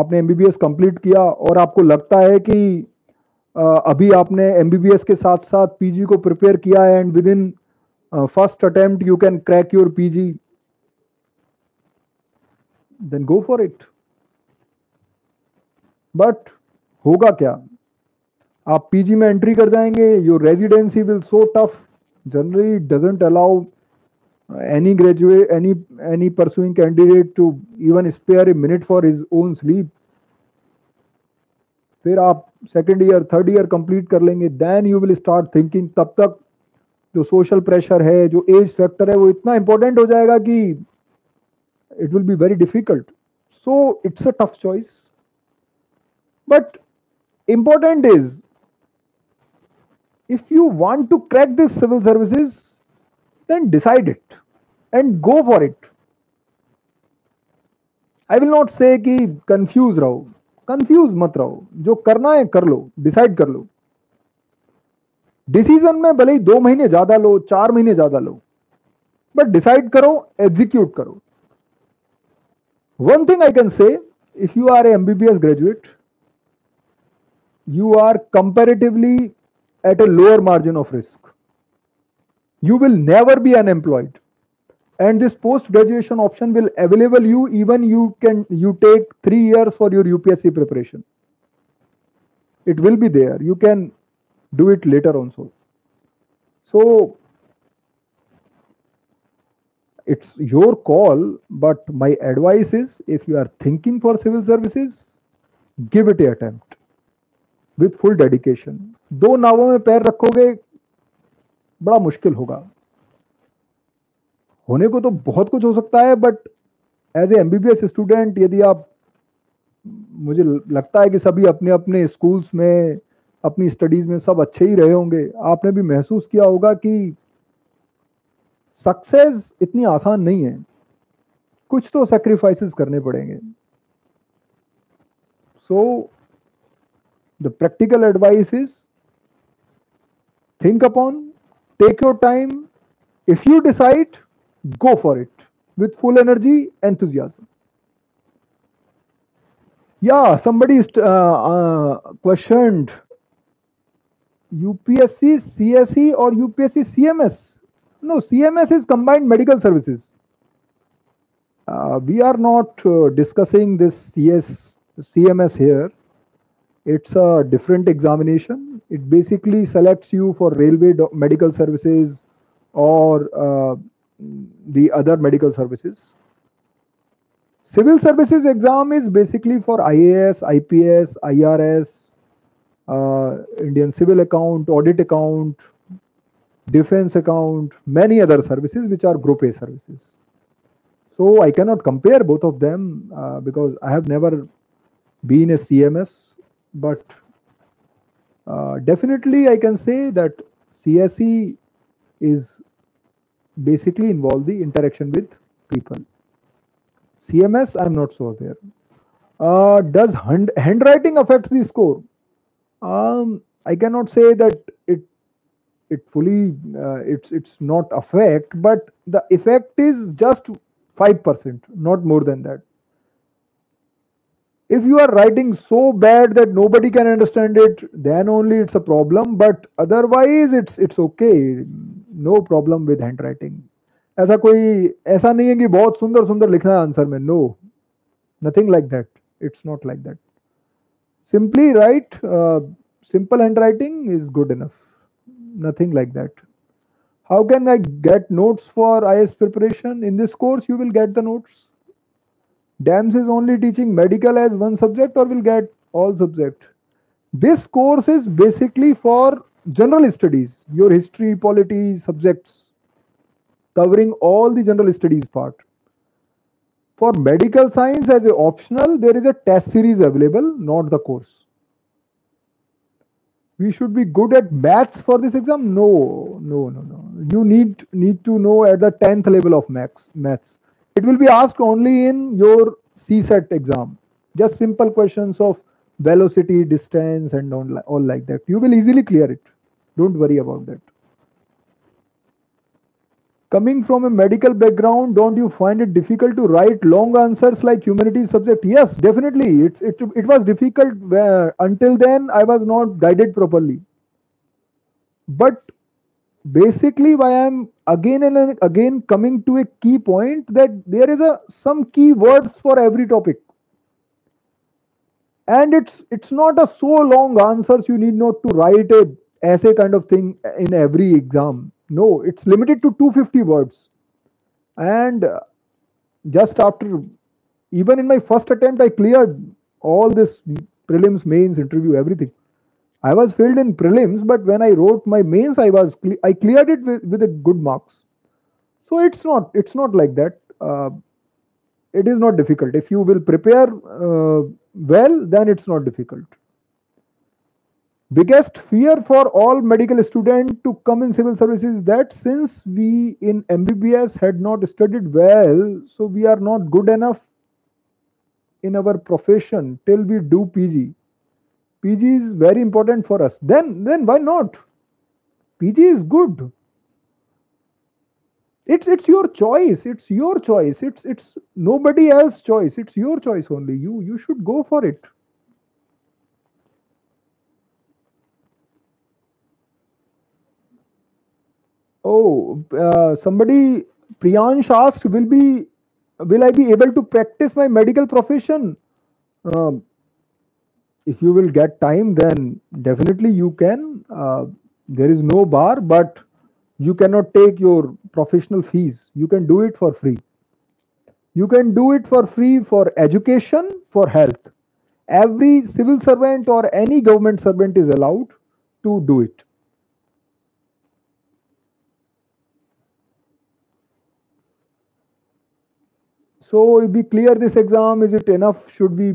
आपने एमबीबीएस कंप्लीट किया और आपको लगता है कि अभी आपने एमबीबीएस के साथ साथ पीजी को प्रिपेयर किया है and within first attempt you can crack your PG, then go for it. But होगा क्या, आप पीजी में एंट्री कर जाएंगे, your residency will so tough, generally doesn't allow any graduate any any pursuing candidate to even spare a minute for his own sleep। फिर आप second year third year complete कर लेंगे, then you will start thinking. तब तक जो social pressure है, जो age factor है, वो इतना इंपॉर्टेंट हो जाएगा कि it will be very difficult. So it's a tough choice, but important is if you want to crack this civil services, then decide it and go for it। I will not say कि confuse रहो, confuse मत रहो, जो करना है कर लो, decide कर लो। Decision में भले ही दो महीने ज्यादा लो, चार महीने ज्यादा लो, but decide करो, execute करो। One thing I can say, if you are a M B B S graduate, you are comparatively at a lower margin of risk। You will never be unemployed, and this post-graduation option will available you even you can you take three years for your U P S C preparation. It will be there. You can do it later on. So, so it's your call. But my advice is, if you are thinking for civil services, give it a attempt with full dedication. दो नावों में पैर रखोगे बड़ा मुश्किल होगा। होने को तो बहुत कुछ हो सकता है, but as a MBBS student यदि आप, मुझे लगता है कि सभी अपने अपने स्कूल्स में अपनी स्टडीज में सब अच्छे ही रहे होंगे, आपने भी महसूस किया होगा कि सक्सेस इतनी आसान नहीं है, कुछ तो सैक्रिफाइसेस करने पड़ेंगे। So the practical advice is think upon, take your time, if you decide go for it with full energy, enthusiasm। Yeah, somebody uh, uh, questioned U P S C C S E or U P S C C M S. No, C M S is combined medical services. Uh, we are not uh, discussing this C S C M S here. It's a different examination. It basically selects you for railway medical services or uh, the other medical services. Civil services exam is basically for I A S, I P S, I R S, uh, Indian civil account, audit account, defense account, many other services which are group A services. So I cannot compare both of them uh, because I have never been a C M S. But uh, definitely I can say that C S E is basically involve the interaction with people. C M S I am not so aware. Uh, does hand, handwriting affect the score? Um, I cannot say that it it fully uh, it's it's not affect, but the effect is just five percent, not more than that. If you are writing so bad that nobody can understand it, then only it's a problem, but otherwise it's it's okay, no problem with handwriting। ऐसा कोई ऐसा नहीं है कि बहुत सुंदर सुंदर लिखना है आंसर में, no, nothing like that, it's not like that। Simply write, uh, simple handwriting is good enough, nothing like that। How can I get notes for I A S preparation? In this course you will get the notes। D A M S is only teaching medical as one subject, or will get all subject। This course is basically for general studies, your history, polity subjects, covering all the general studies part। For medical science as a optional, there is a test series available, not the course। We should be good at maths for this exam? No, no, no, no. You need need to know at the tenth level of maths, maths। It will be asked only in your C SAT exam, just simple questions of velocity, distance and all like that। You will easily clear it, don't worry about that। Coming from a medical background, don't you find it difficult to write long answers like humanities subject? Yes, definitely. It's, it, it was difficult where, until then I was not guided properly. But basically why I am again and again coming to a key point that there is a some key words for every topic. And it's, it's not a so long answers you need not to write a essay kind of thing in every exam. No, it's limited to two hundred fifty words. And just after, even in my first attempt, I cleared all this prelims, mains, interview, everything. I was failed in prelims, but when I wrote my mains, I was I cleared it with, with a good marks. So it's not it's not like that. Uh, it is not difficult. If you will prepare uh, well, then it's not difficult. Biggest fear for all medical students to come in civil services is that since we in M B B S had not studied well, so we are not good enough in our profession till we do P G. P G is very important for us. Then, then why not? P G is good. It's it's your choice. It's your choice. It's it's nobody else's choice. It's your choice only. You you should go for it. Oh, uh, somebody, Priyansh asked, will be, will I be able to practice my medical profession? Uh, if you will get time, then definitely you can. Uh, there is no bar, but you cannot take your professional fees. You can do it for free. You can do it for free for education, for health. Every civil servant or any government servant is allowed to do it. So if we clear this exam, is it enough? Should we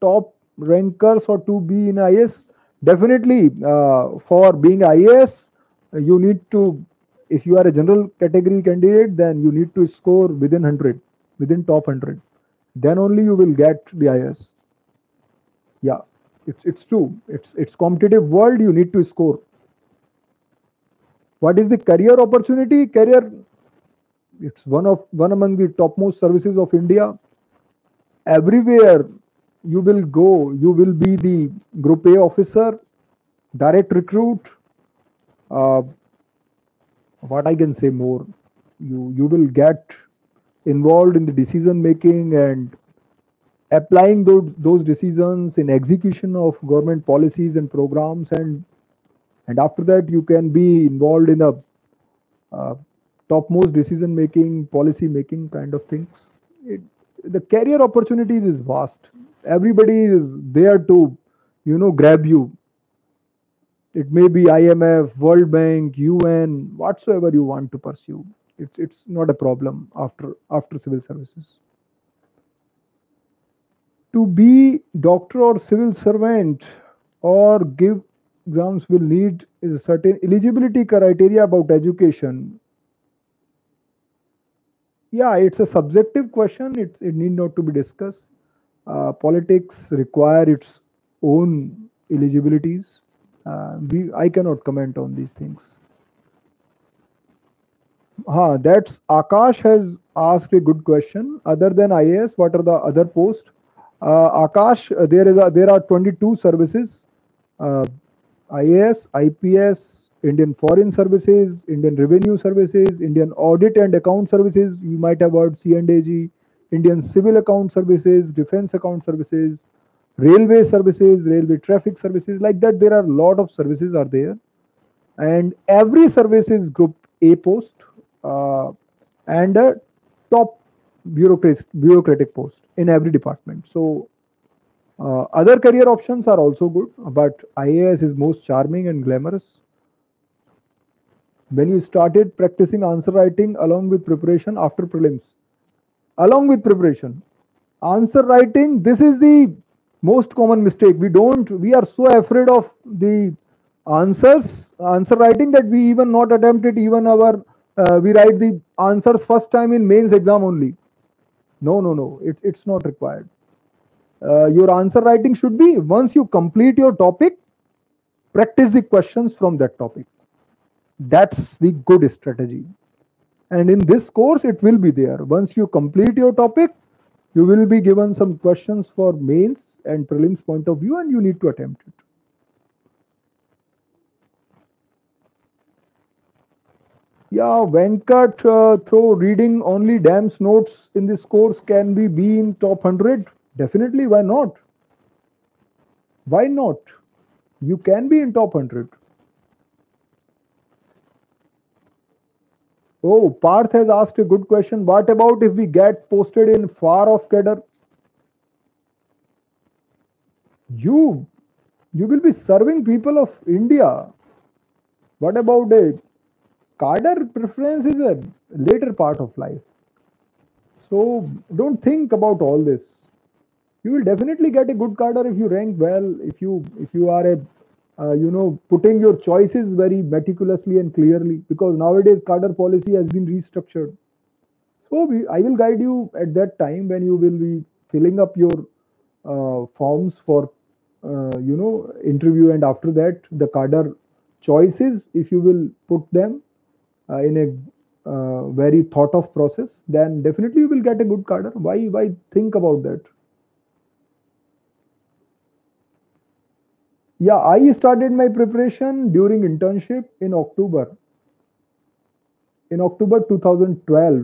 top rankers or to be in I A S? Definitely uh, for being I A S, you need to, if you are a general category candidate, then you need to score within one hundred, within top one hundred. Then only you will get the I A S. Yeah, it's, it's true. It's, it's competitive world, you need to score. What is the career opportunity? Career, it's one of one among the topmost services of India. Everywhere you will go, you will be the group A officer, direct recruit. Uh, what I can say more, you, you will get involved in the decision making and applying those, those decisions in execution of government policies and programs. And, and after that, you can be involved in a uh, topmost decision making, policy making kind of things. It, the career opportunities is vast. Everybody is there to, you know, grab you. It may be I M F, World Bank, U N, whatsoever you want to pursue. It's it's not a problem after after civil services. To be doctor or civil servant or give exams will need is a certain eligibility criteria about education. Yeah, it's a subjective question. It's, it need not to be discussed. Uh, politics require its own eligibilities. Uh, we, I cannot comment on these things. Huh, that's Akash has asked a good question. Other than I A S, what are the other posts? Uh, Akash, there is a, there are twenty-two services. Uh, I A S, I P S, Indian Foreign Services, Indian Revenue Services, Indian Audit and Account Services, you might have heard C and A G, Indian Civil Account Services, Defense Account Services, Railway Services, Railway Traffic Services, like that there are a lot of services are there. And every service is group A post uh, and a top bureaucratic, bureaucratic post in every department. So uh, other career options are also good, but I A S is most charming and glamorous. When you started practicing answer writing along with preparation after prelims, along with preparation, answer writing, this is the most common mistake. We don't, we are so afraid of the answers, answer writing that we even not attempted even our, uh, we write the answers first time in mains exam only. No, no, no, it, it's not required. Uh, your answer writing should be, once you complete your topic, practice the questions from that topic. That's the good strategy. and in this course it will be there. Once you complete your topic, you will be given some questions for mains and prelims point of view, and you need to attempt it. Yeah, Venkat, uh, through reading only D A M S notes in this course, can we be in top one hundred? Definitely, why not? Why not? You can be in top one hundred. Oh, Parth has asked a good question. What about if we get posted in far off cadre? You, you will be serving people of India. What about it? Cadre preference is a later part of life. So don't think about all this. You will definitely get a good cadre if you rank well, if you if you are a uh, you know, putting your choices very meticulously and clearly, because nowadays cadre policy has been restructured. So we, I will guide you at that time when you will be filling up your uh, forms for uh, you know, interview, and after that the cadre choices, if you will put them Uh, in a uh, very thought of process, then definitely you will get a good cadre. Why, why think about that? Yeah, I started my preparation during internship in October. In October two thousand twelve,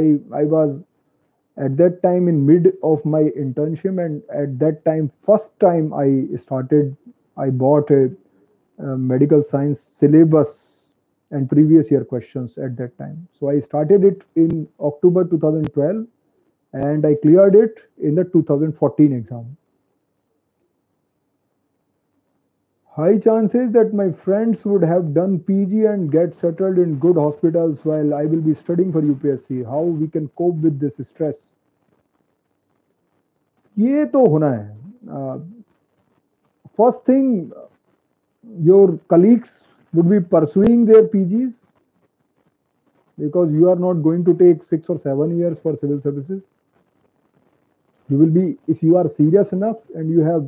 I, I was at that time in mid of my internship, and at that time, first time I started, I bought a, a medical science syllabus and previous year questions at that time. So I started it in October two thousand twelve, and I cleared it in the two thousand fourteen exam. High chances that my friends would have done P G and get settled in good hospitals while I will be studying for U P S C. How we can cope with this stress? ये तो होना है. First thing, your colleagues would be pursuing their P Gs, because you are not going to take six or seven years for civil services. You will be, if you are serious enough and you have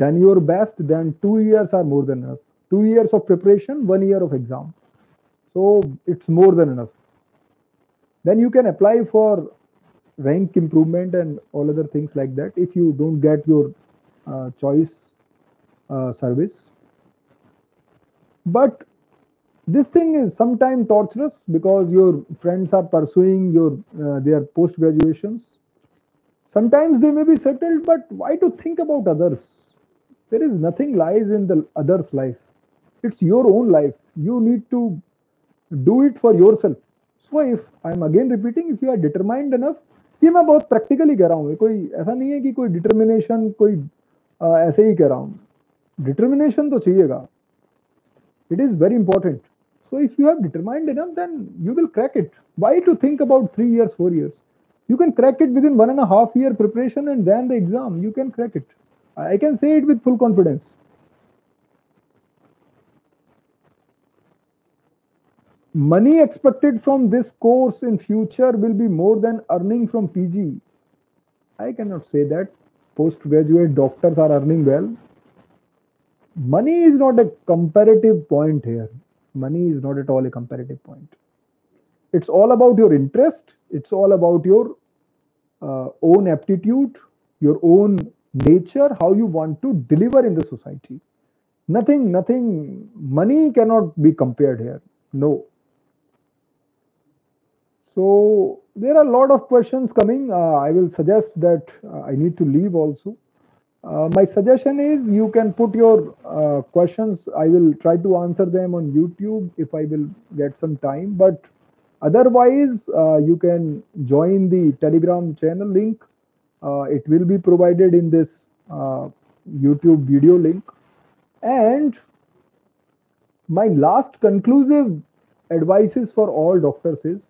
done your best, then two years are more than enough. Two years of preparation, one year of exam. So it's more than enough. Then you can apply for rank improvement and all other things like that if you don't get your uh, choice uh, service. But this thing is sometimes torturous, because your friends are pursuing your uh, their post graduations. Sometimes they may be settled, but why to think about others? There is nothing lies in the others' life. It's your own life. You need to do it for yourself. So if I am again repeating, if you are determined enough, ये मैं बहुत practically कह रहा हूँ. कोई ऐसा नहीं है कि कोई determination, कोई uh, ऐसे ही कह रहा हूँ. Determination तो चाहिएगा. It is very important. So if you have determined enough, then you will crack it. Why to think about three years, four years? You can crack it within one and a half year preparation, and then the exam. You can crack it. I can say it with full confidence. Money expected from this course in future will be more than earning from P G. I cannot say that. Postgraduate doctors are earning well. Money is not a comparative point here. Money is not at all a comparative point. It's all about your interest. It's all about your uh, own aptitude, your own nature, how you want to deliver in the society. Nothing, nothing, money cannot be compared here. No. So there are a lot of questions coming. Uh, I will suggest that uh, I need to leave also. Uh, my suggestion is you can put your uh, questions. I will try to answer them on YouTube if I will get some time. But otherwise, uh, you can join the Telegram channel link. Uh, it will be provided in this uh, YouTube video link. And my last conclusive advice is for all doctors is,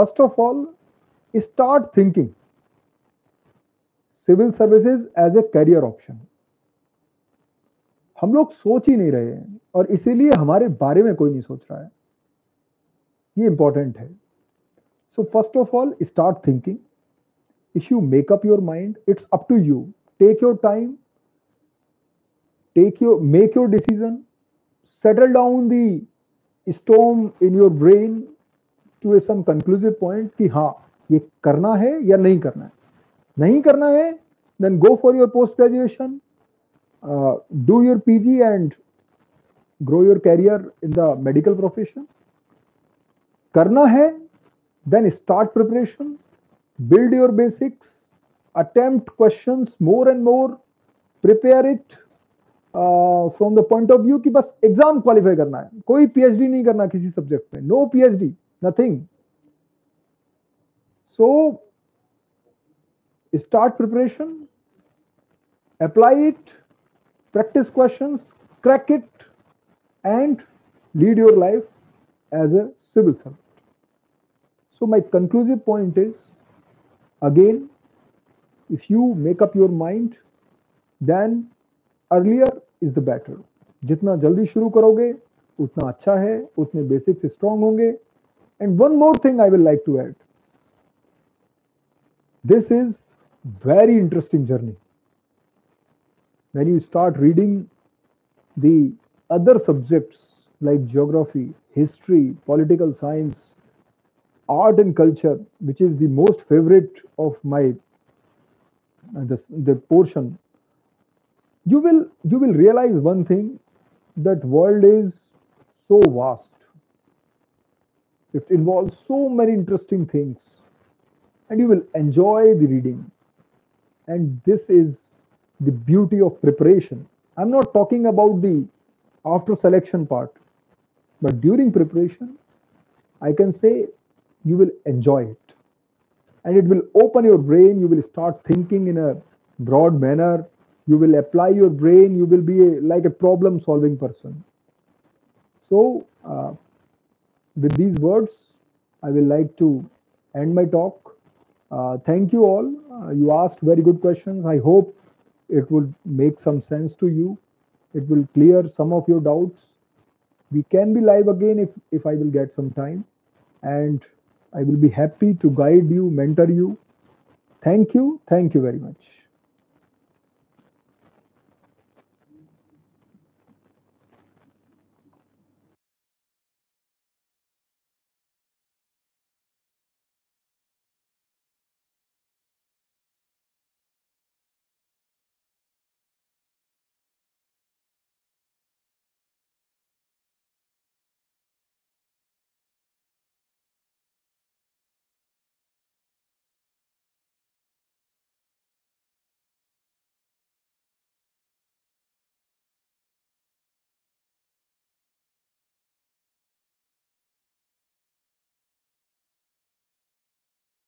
first of all, start thinking civil services as a career option. हम लोग सोच ही नहीं रहे हैं, और इसीलिए हमारे बारे में कोई नहीं सोच रहा है. ये इंपॉर्टेंट है. So first of all, start thinking. If you make up your mind, it's up to you. Take your time, take your make your decision, settle down the storm in your brain, to a some conclusive point कि हाँ ये करना है या नहीं करना है. नहीं करना है then go for your post graduation, do your PG and grow your career in the medical profession. करना है then start preparation, build your basics, attempt questions more and more, prepare it uh, from the point of view कि बस exam qualify करना है, कोई PhD नहीं करना किसी subject में, no PhD, nothing. So start preparation, apply it, practice questions, crack it, and lead your life as a civil servant. So my conclusive point is, again, if you make up your mind, then earlier is the better. जितना जल्दी शुरू करोगे उतना अच्छा है, उतने basics strong होंगे. And one more thing I will like to add. This is very interesting journey. When you start reading the other subjects like geography, history, political science, art and culture, which is the most favorite of my uh, the, the portion, you will you will realize one thing, that world is so vast, it involves so many interesting things, and you will enjoy the reading. And this is the beauty of preparation. I'm not talking about the after selection part, but during preparation I can say you will enjoy it, and it will open your brain. You will start thinking in a broad manner, you will apply your brain, you will be a, like a problem solving person. So uh, with these words I will like to end my talk. Uh, thank you all. Uh, you asked very good questions. I hope it would make some sense to you, it will clear some of your doubts. We can be live again if if I will get some time, and I will be happy to guide you, mentor you. Thank you. Thank you very much.